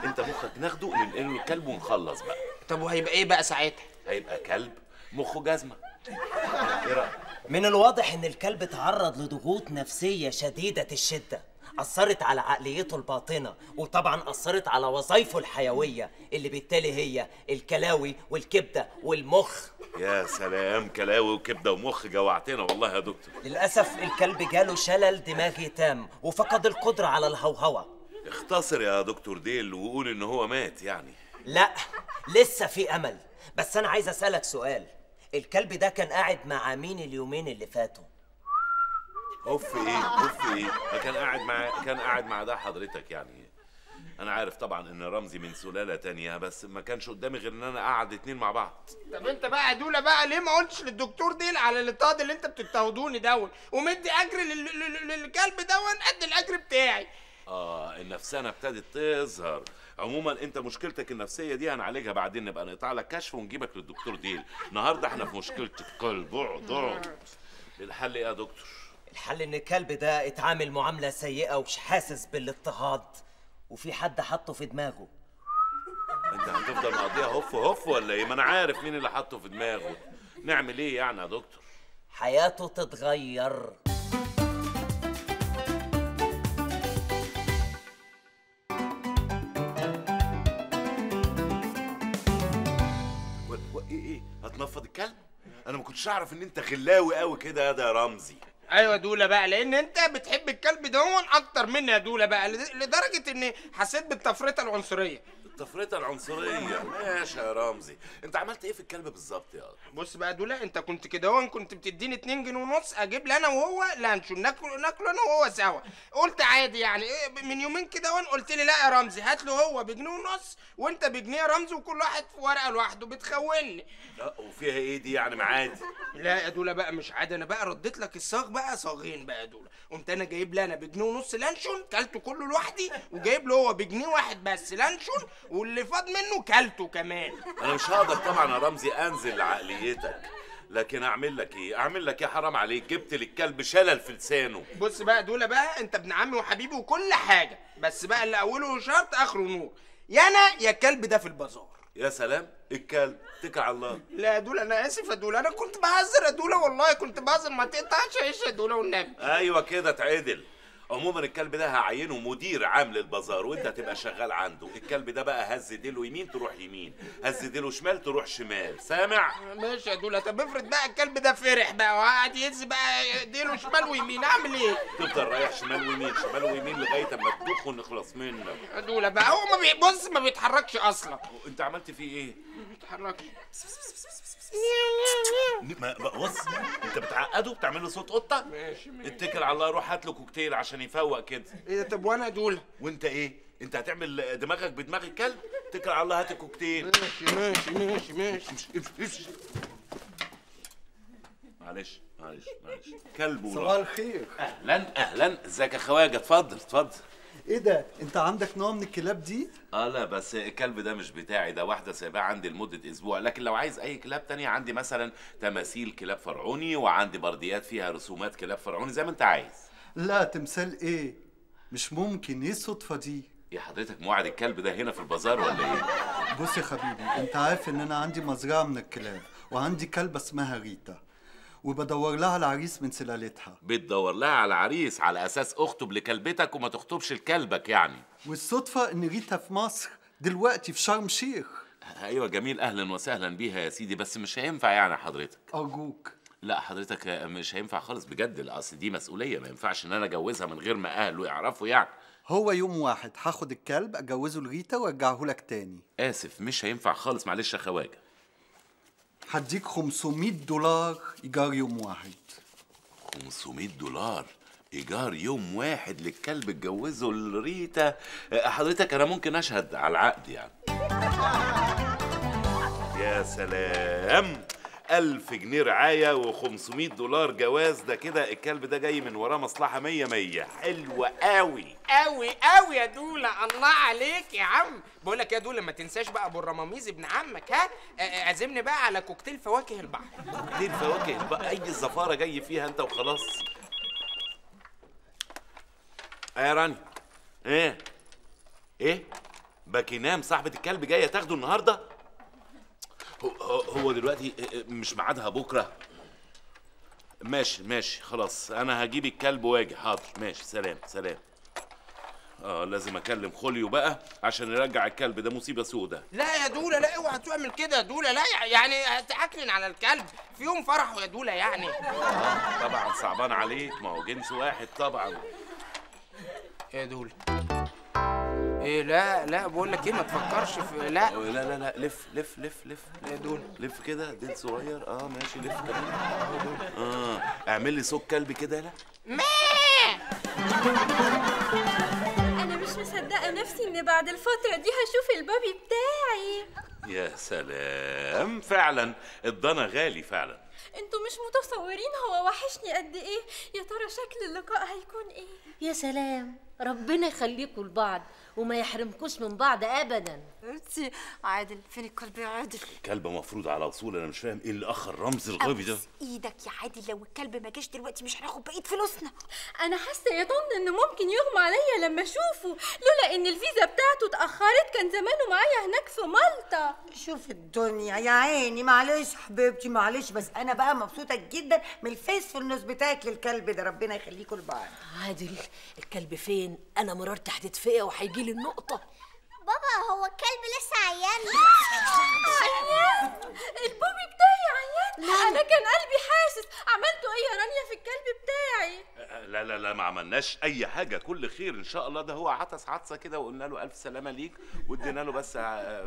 انت مخك ناخده وننقله للكلب ونخلص بقى. طب وهيبقى ايه بقى ساعتها؟ هيبقى كلب مخه جزمه. ايه رايك؟ من الواضح ان الكلب اتعرض لضغوط نفسيه شديده الشده، اثرت على عقليته الباطنه، وطبعا اثرت على وظائفه الحيويه اللي بالتالي هي الكلاوي والكبده والمخ. يا سلام، كلاوي وكبده ومخ، جوعتنا والله يا دكتور. للاسف الكلب جاله شلل دماغي تام وفقد القدره على الهوهوه. اختصر يا دكتور ديل وقول ان هو مات يعني. لا لسه في امل، بس انا عايز اسالك سؤال، الكلب ده كان قاعد مع مين اليومين اللي فاتوا؟ اوف ايه كان قاعد مع ده حضرتك يعني. انا عارف طبعا ان رمزي من سلاله تانية، بس ما كانش قدامي غير ان انا قاعد اتنين مع بعض. طب انت بقى يا دوله بقى ليه ما قلتش للدكتور ديل على الاضطهاد اللي انت بتضطهدوني دون، ومدي اجر للكلب دون قد الاجر بتاعي؟ النفسانة ابتدت تظهر. عموما انت مشكلتك النفسية دي هنعالجها بعدين، نبقى نقطع لك كشف ونجيبك للدكتور ديل. النهارده احنا في مشكلة الكلب. الحل ايه يا دكتور؟ الحل ان الكلب ده اتعامل معاملة سيئة ومش حاسس بالاضطهاد، وفي حد حطه في دماغه. انت هتفضل مقضيها هف ولا ايه؟ ما انا عارف مين اللي حطه في دماغه. نعمل ايه يعني يا دكتور؟ حياته تتغير. هتنفض الكلب؟ انا ما كنتش اعرف ان انت غلاوي قوي كده يا رمزي. ايوه دوله بقى، لان انت بتحب الكلب دون اكتر مني يا دوله بقى، لدرجه ان حسيت بالتفرقه العنصريه. التفرقه العنصريه؟ ماشي يا رمزي، انت عملت ايه في الكلب بالظبط يا رب؟ بص بقى يا دوله، انت كنت كده هون، كنت بتديني 2.5 جنيه اجيب لي انا وهو لانشون ناكله انا وهو سوا، قلت عادي يعني. من يومين كده هون قلت لي لا يا رمزي، هات له هو ب2.5 جنيه وانت ب1 جنيه يا رمزي، وكل واحد في ورقه لوحده. بتخوني. لا وفيها ايه دي يعني؟ ما عادي. لا يا دوله بقى مش عادي، انا بقى رديت لك الصاغ بقى صاغين بقى يا دوله، قمت انا جايب لي انا ب2.5 جنيه لانشون كلته كله لوحدي، وجايب له هو ب1 جنيه بس لانشون، واللي فاض منه كلته كمان. انا مش هقدر طبعا يا رمزي انزل لعقليتك، لكن اعمل لك ايه؟ اعمل لك يا حرام عليك، جبت للكلب شلل في لسانه. بص بقى دوله بقى، انت ابن عمي وحبيبي وكل حاجه، بس بقى اللي اوله شرط اخره نور، يا انا يا الكلب ده في البازار. يا سلام، الكلب اتكل على الله. لا يا دوله انا اسف يا دوله، انا كنت بهزر يا دوله، والله كنت بهزر، ما تقطعش عيش يا دوله والنبي. ايوه كده اتعدل. عموما الكلب ده هعينه مدير عام للبازار، وانت هتبقى شغال عنده. الكلب ده بقى هز ديله يمين تروح يمين، هز ديله شمال تروح شمال، سامع؟ ماشي يا دوله. طب افرض بقى الكلب ده فرح بقى وقعد يهز بقى ديله شمال ويمين، اعمل ايه؟ تفضل رايح شمال ويمين لغايه اما تدوخ ونخلص منك يا دوله بقى. هو ما بيبص، ما بيتحركش اصلا. انت عملت فيه ايه؟ ما بيتحركش. بص انت بتعقده، بتعمل له صوت قطه. ماشي. اتكل على الله، روح هات له كوكتيل عشان عشان يفوق كده. ايه ده؟ طب وانا ادولها؟ وانت ايه؟ انت هتعمل دماغك بدماغ الكلب؟ اتكل على الله هات الكوكتيل. ماشي ماشي ماشي ماشي امشي. معلش معلش معلش كلب وراح. صباح الخير. اهلا اهلا، ازيك يا خواجه؟ اتفضل اتفضل. ايه ده؟ انت عندك نوع من الكلاب دي؟ اه لا بس الكلب ده مش بتاعي، ده واحده سايباه عندي لمده اسبوع، لكن لو عايز اي كلاب تانية عندي مثلا تماثيل كلاب فرعوني، وعندي برديات فيها رسومات كلاب فرعوني زي ما انت عايز. لا تمثال ايه؟ مش ممكن، ايه الصدفه دي؟ يا حضرتك موعد الكلب ده هنا في البازار ولا ايه؟ بص يا حبيبي، انت عارف ان انا عندي مزرعه من الكلاب، وعندي كلبه اسمها ريتا، وبدور لها على عريس من سلالتها. بتدور لها على عريس على اساس اخطب لكلبتك وما تخطبش لكلبك يعني؟ والصدفه ان ريتا في مصر دلوقتي، في شرم الشيخ. ايوه جميل، اهلا وسهلا بيها يا سيدي، بس مش هينفع يعني حضرتك. ارجوك. لا حضرتك مش هينفع خالص بجد، اصل دي مسؤوليه، ما ينفعش ان انا اجوزها من غير ما اهله يعرفوا يعني. هو يوم واحد هاخد الكلب اجوزه لريتا وارجعه لك تاني. اسف مش هينفع خالص، معلش يا خواجه. هديك $500 إيجار يوم واحد. $500 إيجار يوم واحد للكلب اتجوزه لريتا؟ حضرتك أنا ممكن أشهد على العقد يعني. يا سلام، 1000 جنيه رعاية و$500 جواز، ده كده الكلب ده جاي من وراه مصلحة 100. حلوة قوي قوي قوي يا دولة، الله عليك يا عم. بقول لك يا دولة ما تنساش بقى ابو الرماميز ابن عمك، ها عزمني بقى على كوكتيل فواكه البحر. كوكتيل فواكه البحر؟ أي الزفارة جاي فيها أنت وخلاص. يا رانيا إيه؟ إيه؟ باكينام صاحبة الكلب جاية تاخده النهاردة؟ هو دلوقتي مش ميعادها بكره؟ ماشي ماشي خلاص، انا هجيب الكلب واجي. حاضر ماشي، سلام سلام. اه لازم اكلم خوليو بقى عشان يرجع الكلب ده، مصيبه سودة. لا يا دوله لا، اوعى تعمل كده يا دوله، لا يعني هتعكنن على الكلب في يوم فرحه يا دوله يعني. طبعا صعبان عليك، ما هو جنس واحد طبعا. ايه يا دوله؟ ايه؟ لا لا بقول لك ايه، ما تفكرش في لا لا لا لا، لف لف لف لف يا دول، لف كده ديل صغير. اه ماشي لف كده. اه اعمل لي صوت كلب كده. لا انا مش مصدقه نفسي ان بعد الفتره دي هشوف البابي بتاعي. يا سلام، فعلا الضنا غالي فعلا. انتوا مش متصورين هو وحشني قد ايه، يا ترى شكل اللقاء هيكون ايه؟ يا سلام، ربنا يخليكوا لبعض وما يحرمكوش من بعض ابدا. انتي عادل فين الكلب يا عادل؟ الكلب مفروض على وصول، انا مش فاهم ايه اللي اخر رمزي الغبي ده. ايدك يا عادل، لو الكلب ما جاش دلوقتي مش هناخد بقيه فلوسنا. انا حاسه يا طن انه ممكن يغمى عليا لما اشوفه، لولا ان الفيزا بتاعته اتاخرت كان زمانه معايا هناك في مالطا. شوف الدنيا يا عيني. معلش حبيبتي معلش، بس انا بقى مبسوطه جدا من الفيسفولنس بتاعك للكلب ده، ربنا يخليكوا لبعض. عادل الكلب فين؟ انا مررت هتتفقع وهيجي لي النقطه. بابا هو الكلب لسه عيان. عيان؟ البوبي بتاعي عيان؟ انا كان قلبي حاسس. عملتوا ايه يا رانيا في الكلب بتاعي؟ لا لا لا ما عملناش اي حاجه، كل خير ان شاء الله. ده هو عطس عطسه كده وقلنا له الف سلامه ليك، وادينا له بس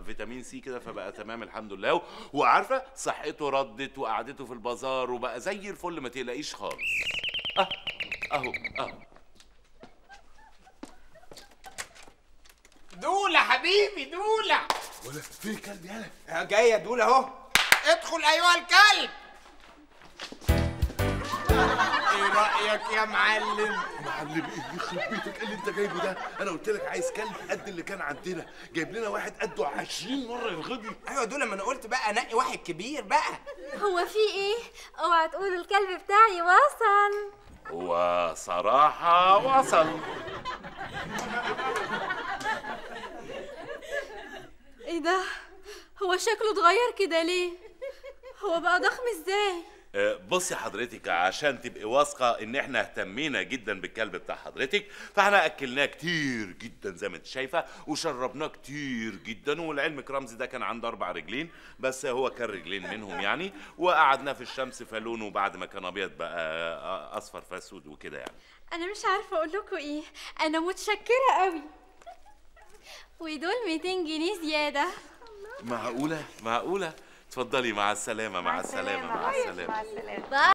فيتامين سي كده فبقى تمام الحمد لله، وعارفه صحته ردت وقعدته في البازار وبقى زي الفل، ما تقلقيش خالص. اهو اهو. دولة حبيبي دولة. ولا فين الكلب؟ يالا جاي يا دولة اهو، ادخل ايها الكلب. ايه رأيك يا معلم؟ معلم ايه؟ يخرب بيتك اللي انت جايبه ده، انا قلت لك عايز كلب قد اللي كان عندنا، جايب لنا واحد قده 20 مرة يتغدي. ايوه يا دولة، ما انا قلت بقى انقي واحد كبير بقى. هو في ايه؟ اوعى تقول الكلب بتاعي وصل. وصراحة وصل. ايه ده؟ هو شكله اتغير كده ليه؟ هو بقى ضخم ازاي؟ بصي حضرتك، عشان تبقي واثقه ان احنا اهتمينا جدا بالكلب بتاع حضرتك، فاحنا اكلناه كتير جدا زي ما انت شايفه، وشربناه كتير جدا، ولعلمك رمزي ده كان عنده 4 رجلين بس هو كان رجلين منهم يعني، وقعدناه في الشمس فلونه بعد ما كان ابيض بقى اصفر فاسود وكده يعني. انا مش عارفه اقول لكم ايه، انا متشكره قوي. ودول 200 جنيه زيادة. معقولة؟ معقولة؟ اتفضلي، مع السلامة مع السلامة مع السلامة.